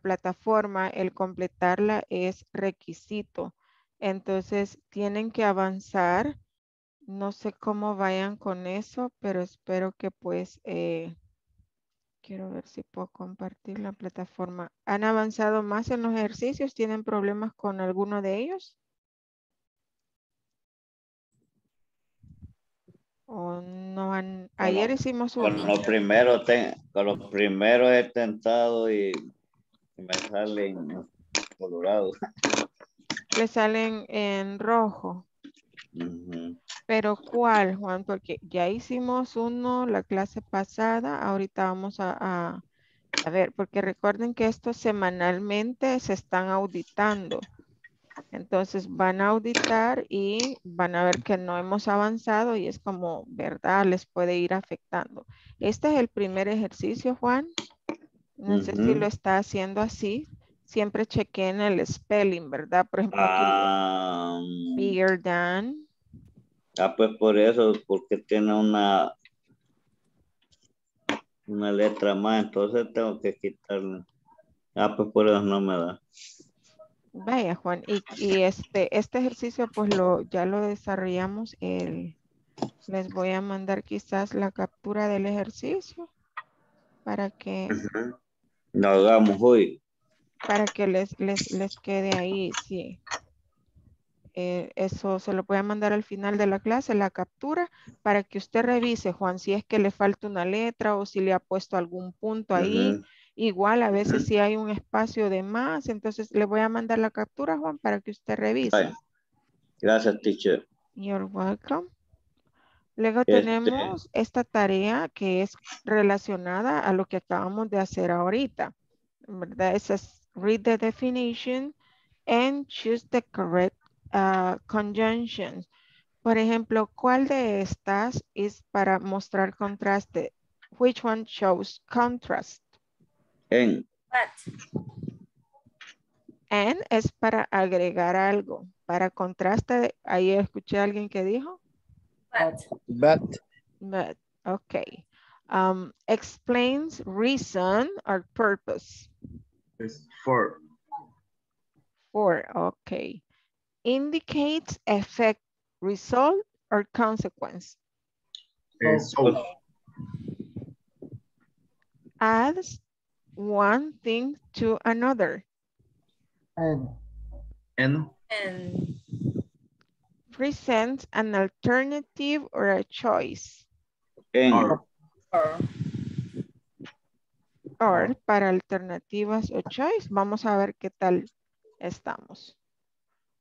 plataforma, el completarla es requisito. Entonces tienen que avanzar. No sé cómo vayan con eso, pero espero que pues Quiero ver si puedo compartir la plataforma. ¿Han avanzado más en los ejercicios? ¿Tienen problemas con alguno de ellos? ¿O no han? Ayer hicimos uno. Con los primeros he tentado y me salen colorados. Le salen en rojo. Uh-huh. Pero ¿cuál, Juan? Porque ya hicimos uno la clase pasada. Ahorita vamos a ver, porque recuerden que esto semanalmente se están auditando. Entonces van a auditar y van a ver que no hemos avanzado y es como, ¿verdad? Les puede ir afectando. Este es el primer ejercicio, Juan. No sé si lo está haciendo así. Siempre chequeen el spelling, ¿verdad? Por ejemplo, aquí, bigger than. Ah, pues por eso, porque tiene una letra más, entonces tengo que quitarla. Ah, pues por eso no me da. Vaya, Juan, y este ejercicio pues ya lo desarrollamos. Les voy a mandar quizás la captura del ejercicio para que lo hagamos hoy. Para que les quede ahí, sí. Eso se lo voy a mandar al final de la clase, la captura, para que usted revise, Juan, si es que le falta una letra o si le ha puesto algún punto ahí. Igual a veces si hay un espacio de más, entonces le voy a mandar la captura, Juan, para que usted revise. Bye. Gracias, teacher. You're welcome. Luego tenemos esta tarea que es relacionada a lo que acabamos de hacer ahorita, ¿verdad? Es read the definition and choose the correct conjunction. Por ejemplo, ¿cuál de estas es para mostrar contraste? Which one shows contrast? En. What? En es para agregar algo. Para contraste, ahí escuché a alguien que dijo. But. Okay. Explains reason or purpose. It's for. For, okay. Indicates effect, result, or consequence. Result. Adds one thing to another. And. Presents an alternative or a choice. Or para alternativas o choice. Vamos a ver qué tal estamos.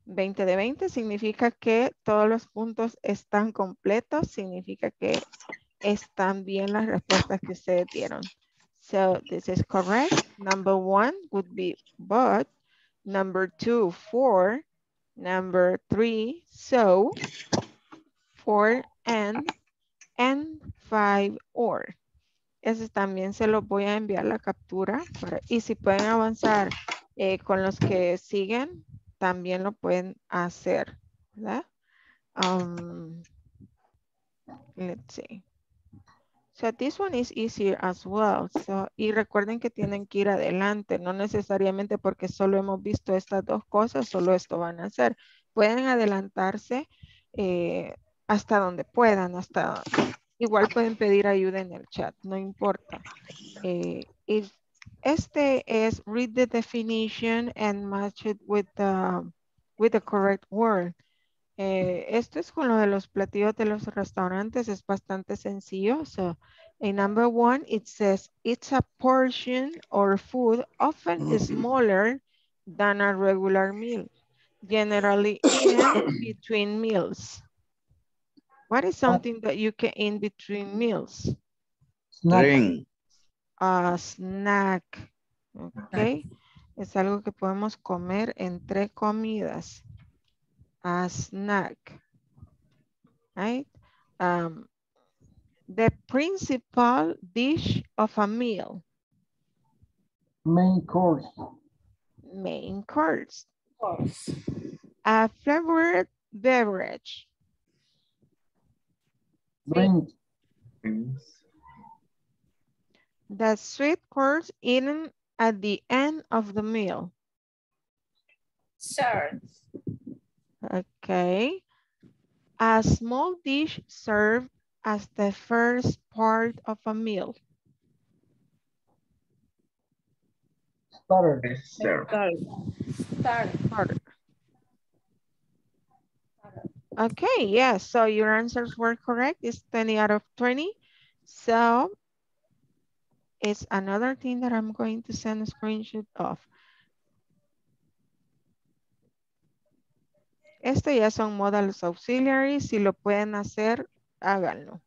20 de 20 significa que todos los puntos están completos, significa que están bien las respuestas que ustedes dieron. So this is correct. Number 1 would be but. Number 2, for. Number 3, so. 4, and. And 5, or. Ese también se los voy a enviar la captura. Y si pueden avanzar con los que siguen, también lo pueden hacer, ¿verdad? Let's see. So this one is easier as well. So, y recuerden que tienen que ir adelante, no necesariamente porque solo hemos visto estas dos cosas, solo esto van a hacer. Pueden adelantarse hasta donde puedan, igual pueden pedir ayuda en el chat, no importa. Este es read the definition and match it with the correct word. Esto es con lo de los platillos de los restaurantes. Es bastante sencillo. So, in number 1, it says it's a portion or food often smaller than a regular meal, generally in between meals. What is something that you can in between meals? Drink. A snack, ok, es algo que podemos comer entre comidas, a snack, right? The principal dish of a meal. Main course. Main course. A flavored beverage. Drink. The sweet course eaten at the end of the meal. Served. Okay. A small dish served as the first part of a meal. Saturday. Saturday. Okay, yes. Yeah, so your answers were correct. It's 20 out of 20. So it's another thing that I'm going to send a screenshot of. Este ya son modals auxiliaries. Si lo pueden hacer, háganlo.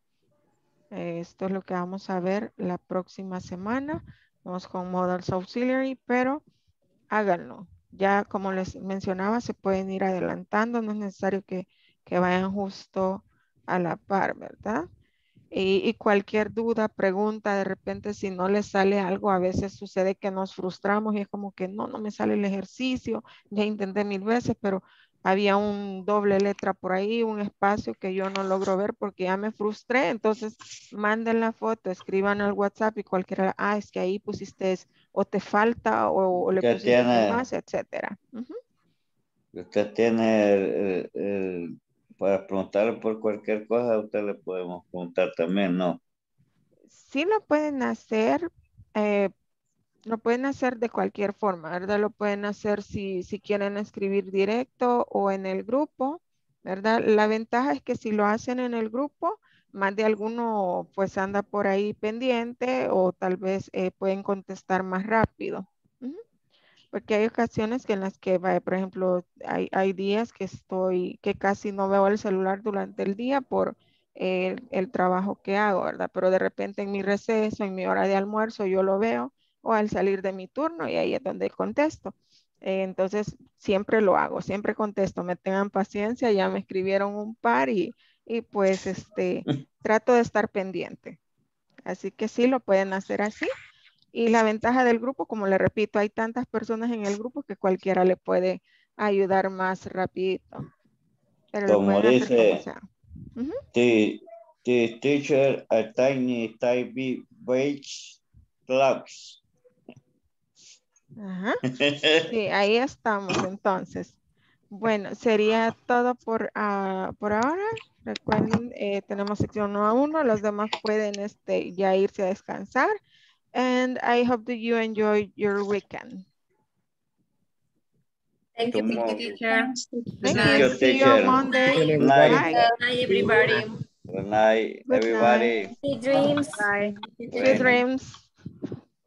Esto es lo que vamos a ver la próxima semana. Vamos con modals auxiliary, pero háganlo. Ya como les mencionaba, se pueden ir adelantando. No es necesario que vayan justo a la par, ¿verdad? Y cualquier duda, pregunta, de repente si no les sale algo, a veces sucede que nos frustramos y es como que no me sale el ejercicio. Ya intenté 1000 veces, pero había un doble letra por ahí, un espacio que yo no logro ver porque ya me frustré. Entonces, manden la foto, escriban al WhatsApp y cualquiera, es que ahí pusiste, o te falta, o le pusiste tiene, más, etcétera. Uh-huh. Usted tiene, para preguntar por cualquier cosa, usted le podemos preguntar también, ¿no? Sí lo pueden hacer, lo pueden hacer de cualquier forma, ¿verdad? Lo pueden hacer si quieren escribir directo o en el grupo, ¿verdad? La ventaja es que si lo hacen en el grupo, más de alguno pues anda por ahí pendiente o tal vez pueden contestar más rápido. Porque hay ocasiones en las que, por ejemplo, hay días que casi no veo el celular durante el día por el trabajo que hago, ¿verdad? Pero de repente en mi receso, en mi hora de almuerzo, yo lo veo, o al salir de mi turno, y ahí es donde contesto. Entonces, siempre lo hago, siempre contesto. Me tengan paciencia, ya me escribieron un par y pues trato de estar pendiente. Así que sí, lo pueden hacer así. Y la ventaja del grupo, como le repito, hay tantas personas en el grupo que cualquiera le puede ayudar más rapidito. Pero como dice, the teacher a tiny type beige clouds. Ajá. Sí, ahí estamos entonces. Bueno, sería todo por ahora. Recuerden, tenemos sección 1 a 1. Los demás pueden ya irse a descansar. And I hope that you enjoy your weekend. Thank you, teacher. Thank you. See you on Monday. Good night. Good night, everybody. Good night, everybody. Good dreams. Bye. Good dreams.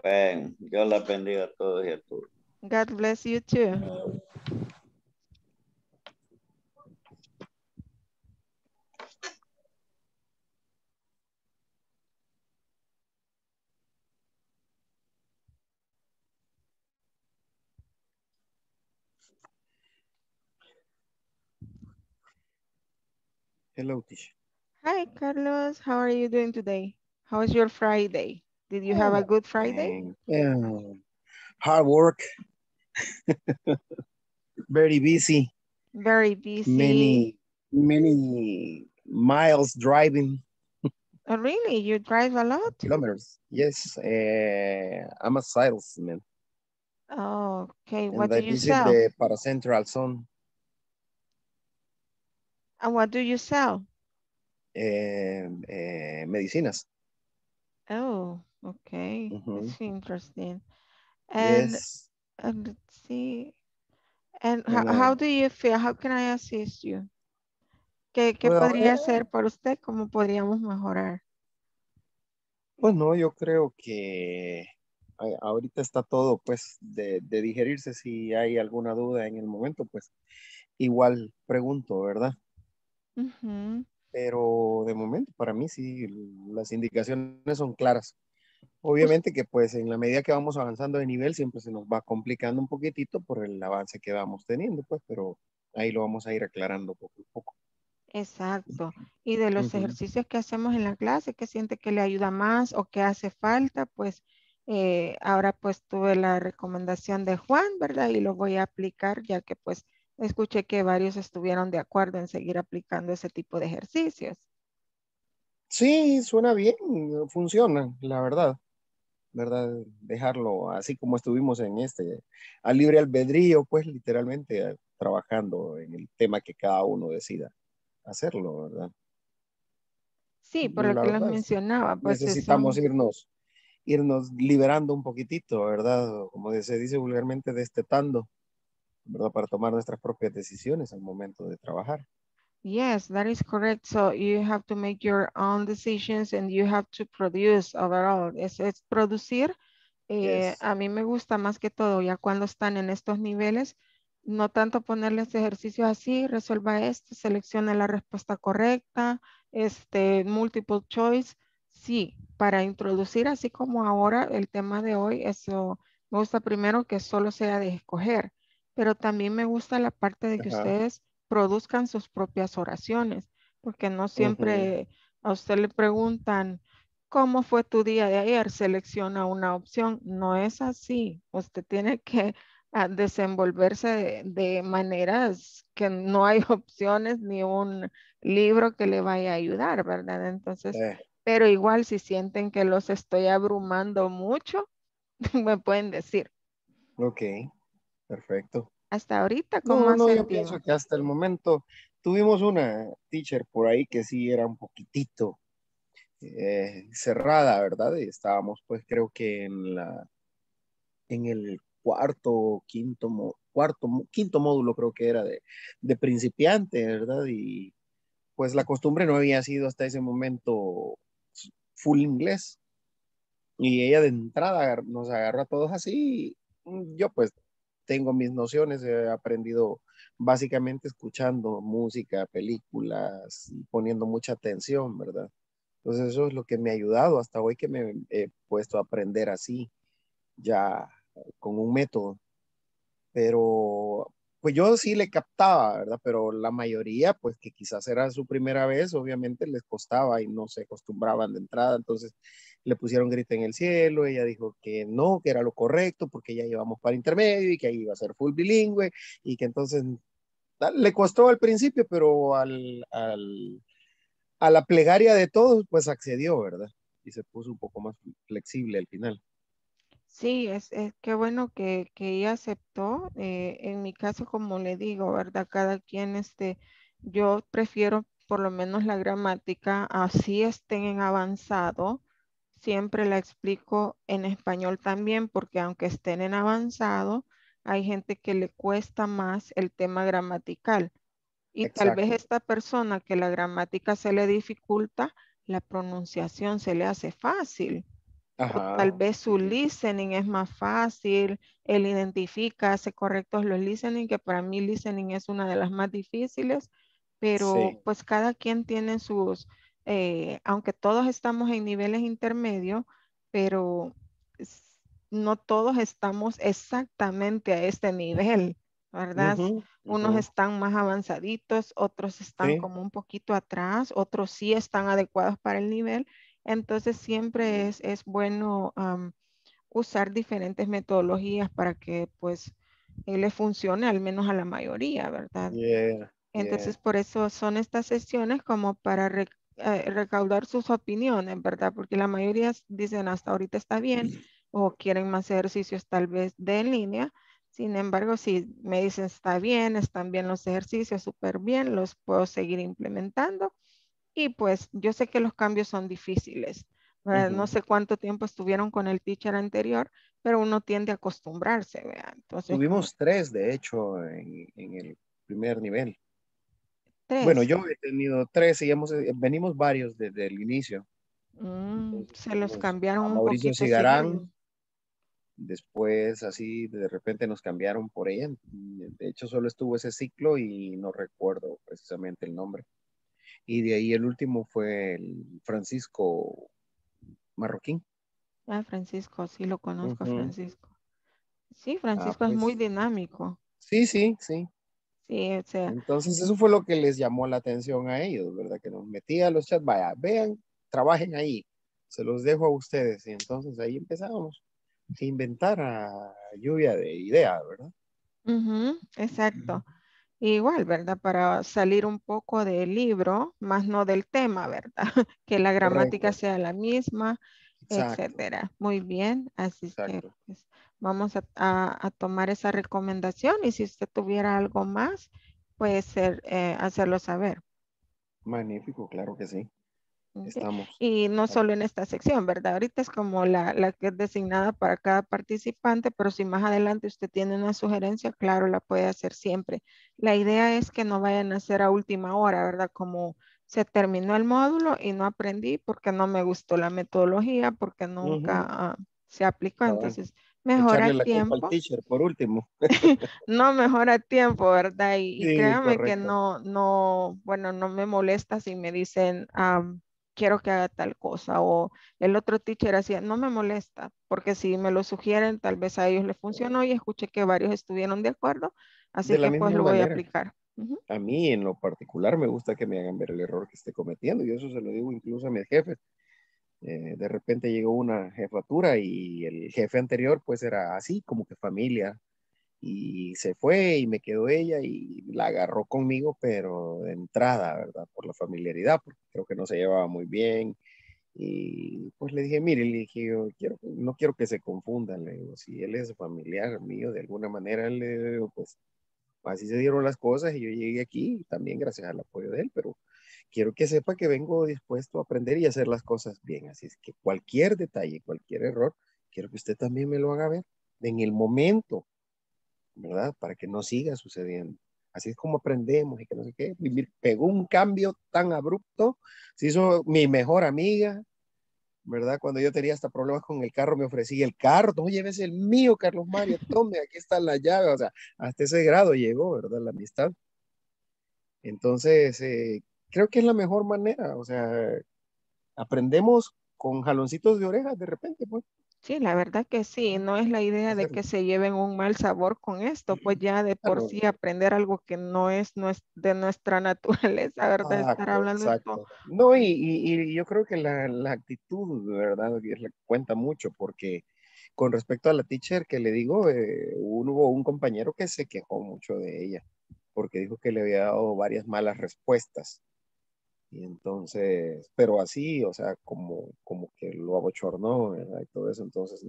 Bien, Dios la bendiga a todos y a todos. God bless you too. Hello, teacher. Hi, Carlos. How are you doing today? How is your Friday? Did you have a good Friday? Yeah. Hard work. Very busy. Very busy. Many miles driving. Oh, really? You drive a lot? Kilometers. Yes. I'm a salesman. Oh, okay. What do you sell? The Paracentral Zone. And what do you sell? Medicinas. Oh, okay. That's interesting. And yes. Let's see. And how do you feel? How can I assist you? ¿Qué podría hacer por usted? ¿Cómo podríamos mejorar? Pues no, yo creo que ahorita está todo pues de digerirse. Si hay alguna duda en el momento, pues igual pregunto, ¿verdad? Pero de momento para mí sí las indicaciones son claras. Obviamente que pues en la medida que vamos avanzando de nivel siempre se nos va complicando un poquitito por el avance que vamos teniendo pues, pero ahí lo vamos a ir aclarando poco a poco. Exacto. Y de los ejercicios que hacemos en la clase, ¿qué siente que le ayuda más o que hace falta? Pues ahora pues tuve la recomendación de Juan, ¿verdad? Y lo voy a aplicar ya que pues escuché que varios estuvieron de acuerdo en seguir aplicando ese tipo de ejercicios. Sí, suena bien, funciona, la verdad. ¿Verdad? Dejarlo así como estuvimos en a libre albedrío, pues literalmente trabajando en el tema que cada uno decida hacerlo, ¿verdad? Sí, por lo que les mencionaba. Pues necesitamos irnos irnos liberando un poquitito, ¿verdad? Como se dice vulgarmente, destetando, ¿verdad? Para tomar nuestras propias decisiones al momento de trabajar. Yes, that is correct. So you have to make your own decisions and you have to produce overall. Es producir. Yes. A mí me gusta más que todo, ya cuando están en estos niveles, no tanto ponerles ejercicios así, resuelva esto, seleccione la respuesta correcta, multiple choice. Sí, para introducir, así como ahora el tema de hoy, eso me gusta primero que solo sea de escoger, pero también me gusta la parte de que ustedes produzcan sus propias oraciones, porque no siempre a usted le preguntan, ¿cómo fue tu día de ayer? Selecciona una opción. No es así. Usted tiene que desenvolverse de maneras que no hay opciones ni un libro que le vaya a ayudar, ¿verdad? Entonces, pero igual si sienten que los estoy abrumando mucho, me pueden decir. Ok, perfecto. Hasta ahorita, ¿cómo has sentido? Yo pienso que hasta el momento tuvimos una teacher por ahí que sí era un poquitito cerrada, ¿verdad? Y estábamos pues creo que en el quinto módulo creo que era de principiante, ¿verdad? Y pues la costumbre no había sido hasta ese momento full inglés. Y ella de entrada nos agarró a todos así. Yo pues tengo mis nociones, he aprendido básicamente escuchando música, películas, poniendo mucha atención, ¿verdad? Entonces eso es lo que me ha ayudado hasta hoy, que me he puesto a aprender así, ya con un método. Pero pues yo sí le captaba, ¿verdad? Pero la mayoría, pues que quizás era su primera vez, obviamente les costaba y no se acostumbraban de entrada. Entonces le pusieron grito en el cielo, ella dijo que no, que era lo correcto, porque ya íbamos para intermedio y que ahí iba a ser full bilingüe, y que entonces le costó al principio, pero a la plegaria de todos, pues accedió, ¿verdad? Y se puso un poco más flexible al final. Sí, es que bueno que ella aceptó. En mi caso, como le digo, ¿verdad? Cada quien, yo prefiero por lo menos la gramática, así estén en avanzado, siempre la explico en español también, porque aunque estén en avanzado, hay gente que le cuesta más el tema gramatical. Y Exacto. Tal vez esta persona que la gramática se le dificulta, la pronunciación se le hace fácil. Ajá. Tal vez su listening es más fácil, él identifica, hace correctos los listening, que para mí listening es una de las más difíciles, pero pues cada quien tiene sus, aunque todos estamos en niveles intermedios, pero no todos estamos exactamente a este nivel, ¿verdad? Unos están más avanzaditos, otros están como un poquito atrás, otros sí están adecuados para el nivel. Entonces siempre es bueno usar diferentes metodologías para que pues le funcione al menos a la mayoría, ¿verdad? Entonces por eso son estas sesiones como para recaudar sus opiniones, ¿verdad? Porque la mayoría dicen hasta ahorita está bien o quieren más ejercicios tal vez de en línea. Sin embargo, si me dicen está bien, están bien los ejercicios, súper bien, los puedo seguir implementando. Y pues yo sé que los cambios son difíciles. No sé cuánto tiempo estuvieron con el teacher anterior, pero uno tiende a acostumbrarse, ¿verdad? Entonces, tuvimos 3, de hecho, en el primer nivel. 3. Bueno, yo he tenido 3 y venimos varios desde el inicio. Entonces, se los cambiaron un poquito. Mauricio Cigarán. Después así de repente nos cambiaron por ella. De hecho solo estuvo ese ciclo y no recuerdo precisamente el nombre. Y de ahí el último fue el Francisco Marroquín. Ah, Francisco, sí lo conozco, Francisco. Sí, Francisco es muy dinámico. Sí. Sí, o sea. Entonces eso fue lo que les llamó la atención a ellos, ¿verdad? Que nos metía a los chats, vaya, vean, trabajen ahí, se los dejo a ustedes. Y entonces ahí empezamos. Inventar a lluvia de ideas, ¿verdad? Exacto. Igual, ¿verdad? Para salir un poco del libro, más no del tema, ¿verdad? Que la gramática sea la misma, etcétera. Muy bien, así que pues, vamos a tomar esa recomendación y si usted tuviera algo más, puede hacerlo saber. Magnífico, claro que sí. Okay. Estamos. Y no solo en esta sección, ¿verdad? Ahorita es como la que es designada para cada participante, pero si más adelante usted tiene una sugerencia, claro, la puede hacer siempre. La idea es que no vayan a hacer a última hora, ¿verdad? Como se terminó el módulo y no aprendí porque no me gustó la metodología, porque nunca se aplicó. Entonces, mejor a tiempo. Teacher, por último. No, mejor a tiempo, ¿verdad? Y, sí, y créame correcto. Que no me molesta si me dicen... quiero que haga tal cosa, o el otro teacher hacía, no me molesta, porque si me lo sugieren, tal vez a ellos les funcionó y escuché que varios estuvieron de acuerdo, así que pues lo voy a aplicar. A mí en lo particular me gusta que me hagan ver el error que esté cometiendo, y eso se lo digo incluso a mis jefes. De repente llegó una jefatura y el jefe anterior pues era así, como que familia, y se fue y me quedó ella y la agarró conmigo, pero de entrada, ¿verdad? Por la familiaridad, porque creo que no se llevaba muy bien. Y pues le dije, mire, le dije, yo no quiero que se confundan, le digo, si él es familiar mío, de alguna manera, le digo, pues así se dieron las cosas y yo llegué aquí, también gracias al apoyo de él, pero quiero que sepa que vengo dispuesto a aprender y hacer las cosas bien. Así es que cualquier detalle, cualquier error, quiero que usted también me lo haga ver en el momento, ¿verdad? Para que no siga sucediendo. Así es como aprendemos y que no sé qué. Pegó un cambio tan abrupto. Se hizo mi mejor amiga, ¿verdad? Cuando yo tenía hasta problemas con el carro, me ofrecí el carro. No lleves el mío, Carlos Mario. Tome, aquí está la llave. O sea, hasta ese grado llegó, ¿verdad? La amistad. Entonces, creo que es la mejor manera. O sea, aprendemos con jaloncitos de orejas de repente, pues. Sí, la verdad que sí, no es la idea de que se lleven un mal sabor con esto, pues ya de por sí aprender algo que no es de nuestra naturaleza, ¿verdad? Estar hablando de esto. No, y yo creo que la actitud, ¿verdad? Cuenta mucho, porque con respecto a la teacher que le digo, hubo un compañero que se quejó mucho de ella, porque dijo que le había dado varias malas respuestas. Y entonces, pero así, o sea, como que lo abochornó, ¿verdad? Y todo eso, entonces,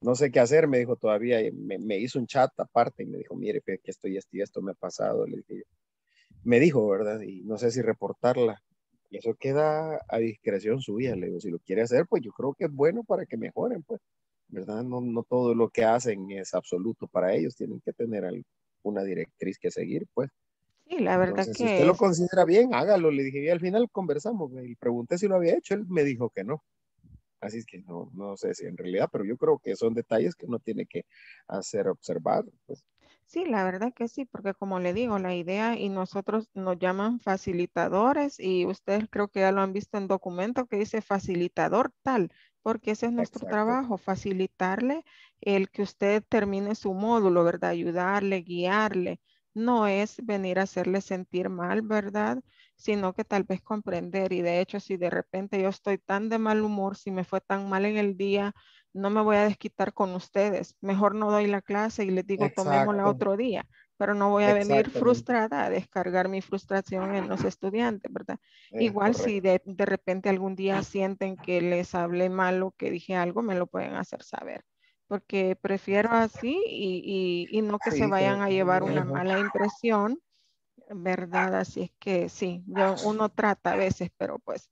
no sé qué hacer, me dijo todavía, me hizo un chat aparte y me dijo, mire, que esto y esto y esto me ha pasado, le dije, me dijo, ¿verdad? Y no sé si reportarla, y eso queda a discreción suya, le digo, si lo quiere hacer, pues yo creo que es bueno para que mejoren, pues, ¿verdad? No todo lo que hacen es absoluto para ellos, tienen que tener una directriz que seguir, pues. Sí, la verdad. Entonces, que si usted lo considera bien, hágalo, le dije, y al final conversamos, le pregunté si lo había hecho, él me dijo que no, así es que no sé si en realidad, pero yo creo que son detalles que uno tiene que hacer observar, pues. Sí, la verdad que sí, porque como le digo, la idea, y nosotros nos llaman facilitadores, y ustedes creo que ya lo han visto en documento que dice facilitador tal, porque ese es nuestro trabajo, facilitarle el que usted termine su módulo, ¿verdad? Ayudarle, guiarle. No es venir a hacerle sentir mal, ¿verdad? Sino que tal vez comprender. Y de hecho, si de repente yo estoy tan de mal humor, si me fue tan mal en el día, no me voy a desquitar con ustedes. Mejor no doy la clase y les digo, tomémosla otro día. Pero no voy a venir frustrada a descargar mi frustración en los estudiantes, ¿verdad? Igual correcto. Si de repente algún día sienten que les hablé mal o que dije algo, me lo pueden hacer saber. Porque prefiero así y no que se vayan a llevar una mala impresión, ¿verdad? Así es que sí, uno trata a veces, pero pues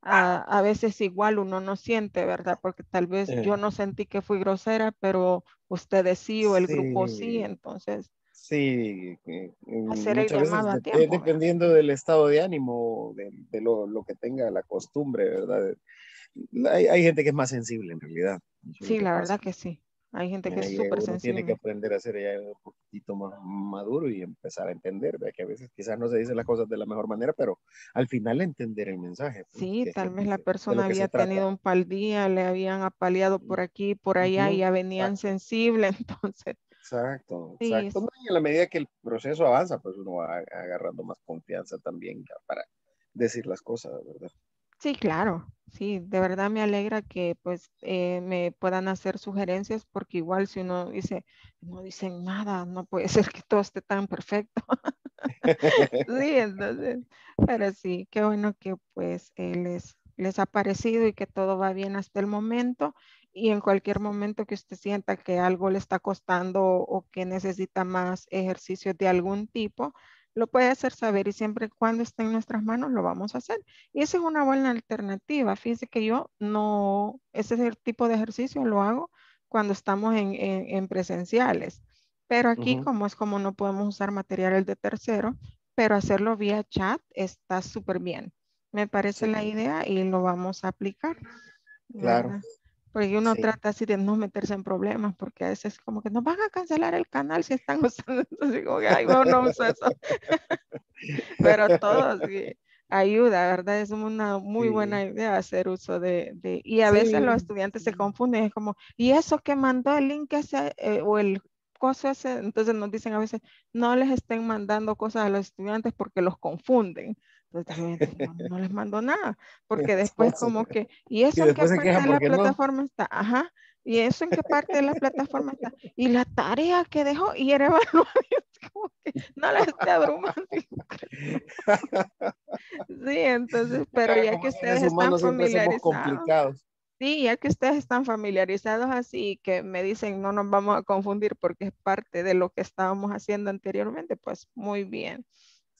a veces igual uno no siente, ¿verdad? Porque tal vez yo no sentí que fui grosera, pero ustedes sí o el grupo sí, entonces. Sí, hacer el llamado a tiempo. Dependiendo del estado de ánimo, de lo que tenga la costumbre, ¿verdad? Hay gente que es más sensible en realidad. Sí, la verdad que sí. Hay gente que es súper sensible. Tiene que aprender a ser ya un poquito más maduro y empezar a entender, ¿verdad? Que a veces quizás no se dicen las cosas de la mejor manera, pero al final entender el mensaje. Sí, tal vez la persona había tenido un mal día, le habían apaleado por aquí, por allá, y ya venían sensibles, entonces. Exacto. Sí. Y en la medida que el proceso avanza, pues uno va agarrando más confianza también para decir las cosas, ¿verdad? Sí, claro. Sí, de verdad me alegra que pues me puedan hacer sugerencias, porque igual si uno dice, no dicen nada, no puede ser que todo esté tan perfecto. Sí, entonces, pero sí, qué bueno que pues les ha parecido y que todo va bien hasta el momento. Y en cualquier momento que usted sienta que algo le está costando o que necesita más ejercicios de algún tipo, lo puede hacer saber y siempre cuando esté en nuestras manos lo vamos a hacer. Y esa es una buena alternativa. Fíjense que yo no, ese es el tipo de ejercicio lo hago cuando estamos en presenciales. Pero aquí como es como no podemos usar materiales de tercero, pero hacerlo vía chat está súper bien. Me parece la idea y lo vamos a aplicar. Claro. ¿Verdad? Porque uno trata así de no meterse en problemas, porque a veces como que nos van a cancelar el canal si están usando. Entonces digo, ay, no uso eso. Pero todo ayuda, ¿verdad? Es una muy buena idea hacer uso de y a veces los estudiantes se confunden. Es como, ¿y eso que mandó el link ese, o el coso ese? Entonces nos dicen a veces, no les estén mandando cosas a los estudiantes porque los confunden. Entonces, no les mando nada, porque después como que, ¿y eso en qué parte de la plataforma está? Ajá, ¿y eso en qué parte de la plataforma está? Y la tarea que dejó, y era evaluado, como que no la esté abrumando. Sí, entonces, pero ya que ustedes están familiarizados. Sí, ya que ustedes están familiarizados así, que me dicen no nos vamos a confundir porque es parte de lo que estábamos haciendo anteriormente, pues muy bien.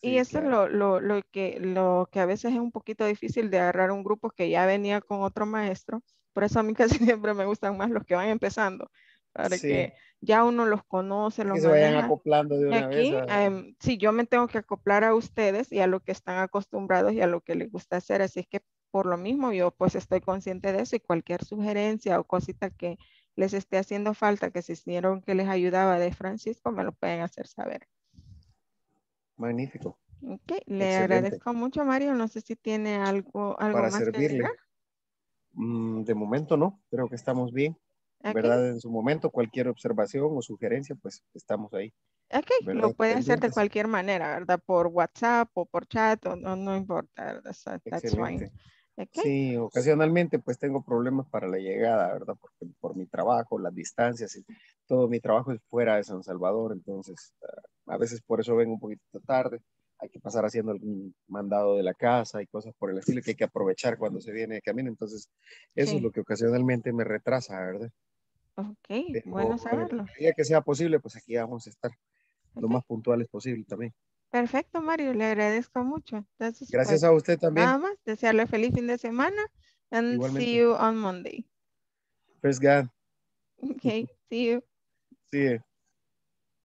Y eso es lo que a veces es un poquito difícil de agarrar un grupo que ya venía con otro maestro. Por eso a mí casi siempre me gustan más los que van empezando. Para que ya uno los conoce, los que se vayan acoplando de una vez. Sí, yo me tengo que acoplar a ustedes y a lo que están acostumbrados y a lo que les gusta hacer. Así es que por lo mismo yo pues estoy consciente de eso y cualquier sugerencia o cosita que les esté haciendo falta, que se hicieron que les ayudaba de Francisco, me lo pueden hacer saber. Magnífico. Ok, le agradezco mucho, Mario. No sé si tiene algo para más servirle. De momento no, creo que estamos bien. Okay. ¿Verdad? En su momento, cualquier observación o sugerencia, pues estamos ahí. Ok, ¿verdad? Lo puede hacer de cualquier manera, ¿verdad? Por WhatsApp o por chat, o no importa, ¿verdad? So, that's fine. Okay. Sí, ocasionalmente pues tengo problemas para la llegada, ¿verdad? Porque por mi trabajo, las distancias, todo mi trabajo es fuera de San Salvador, entonces a veces por eso vengo un poquito tarde, hay que pasar haciendo algún mandado de la casa y cosas por el estilo que hay que aprovechar cuando se viene de camino, entonces eso es lo que ocasionalmente me retrasa, ¿verdad? Ok, bueno saberlo. El día que sea posible, pues aquí vamos a estar lo más puntuales posible también. Perfecto, Mario, le agradezco mucho. Entonces, gracias a usted también. Nada más, desearle feliz fin de semana and igualmente. See you on Monday. First God. Okay, see you. See you.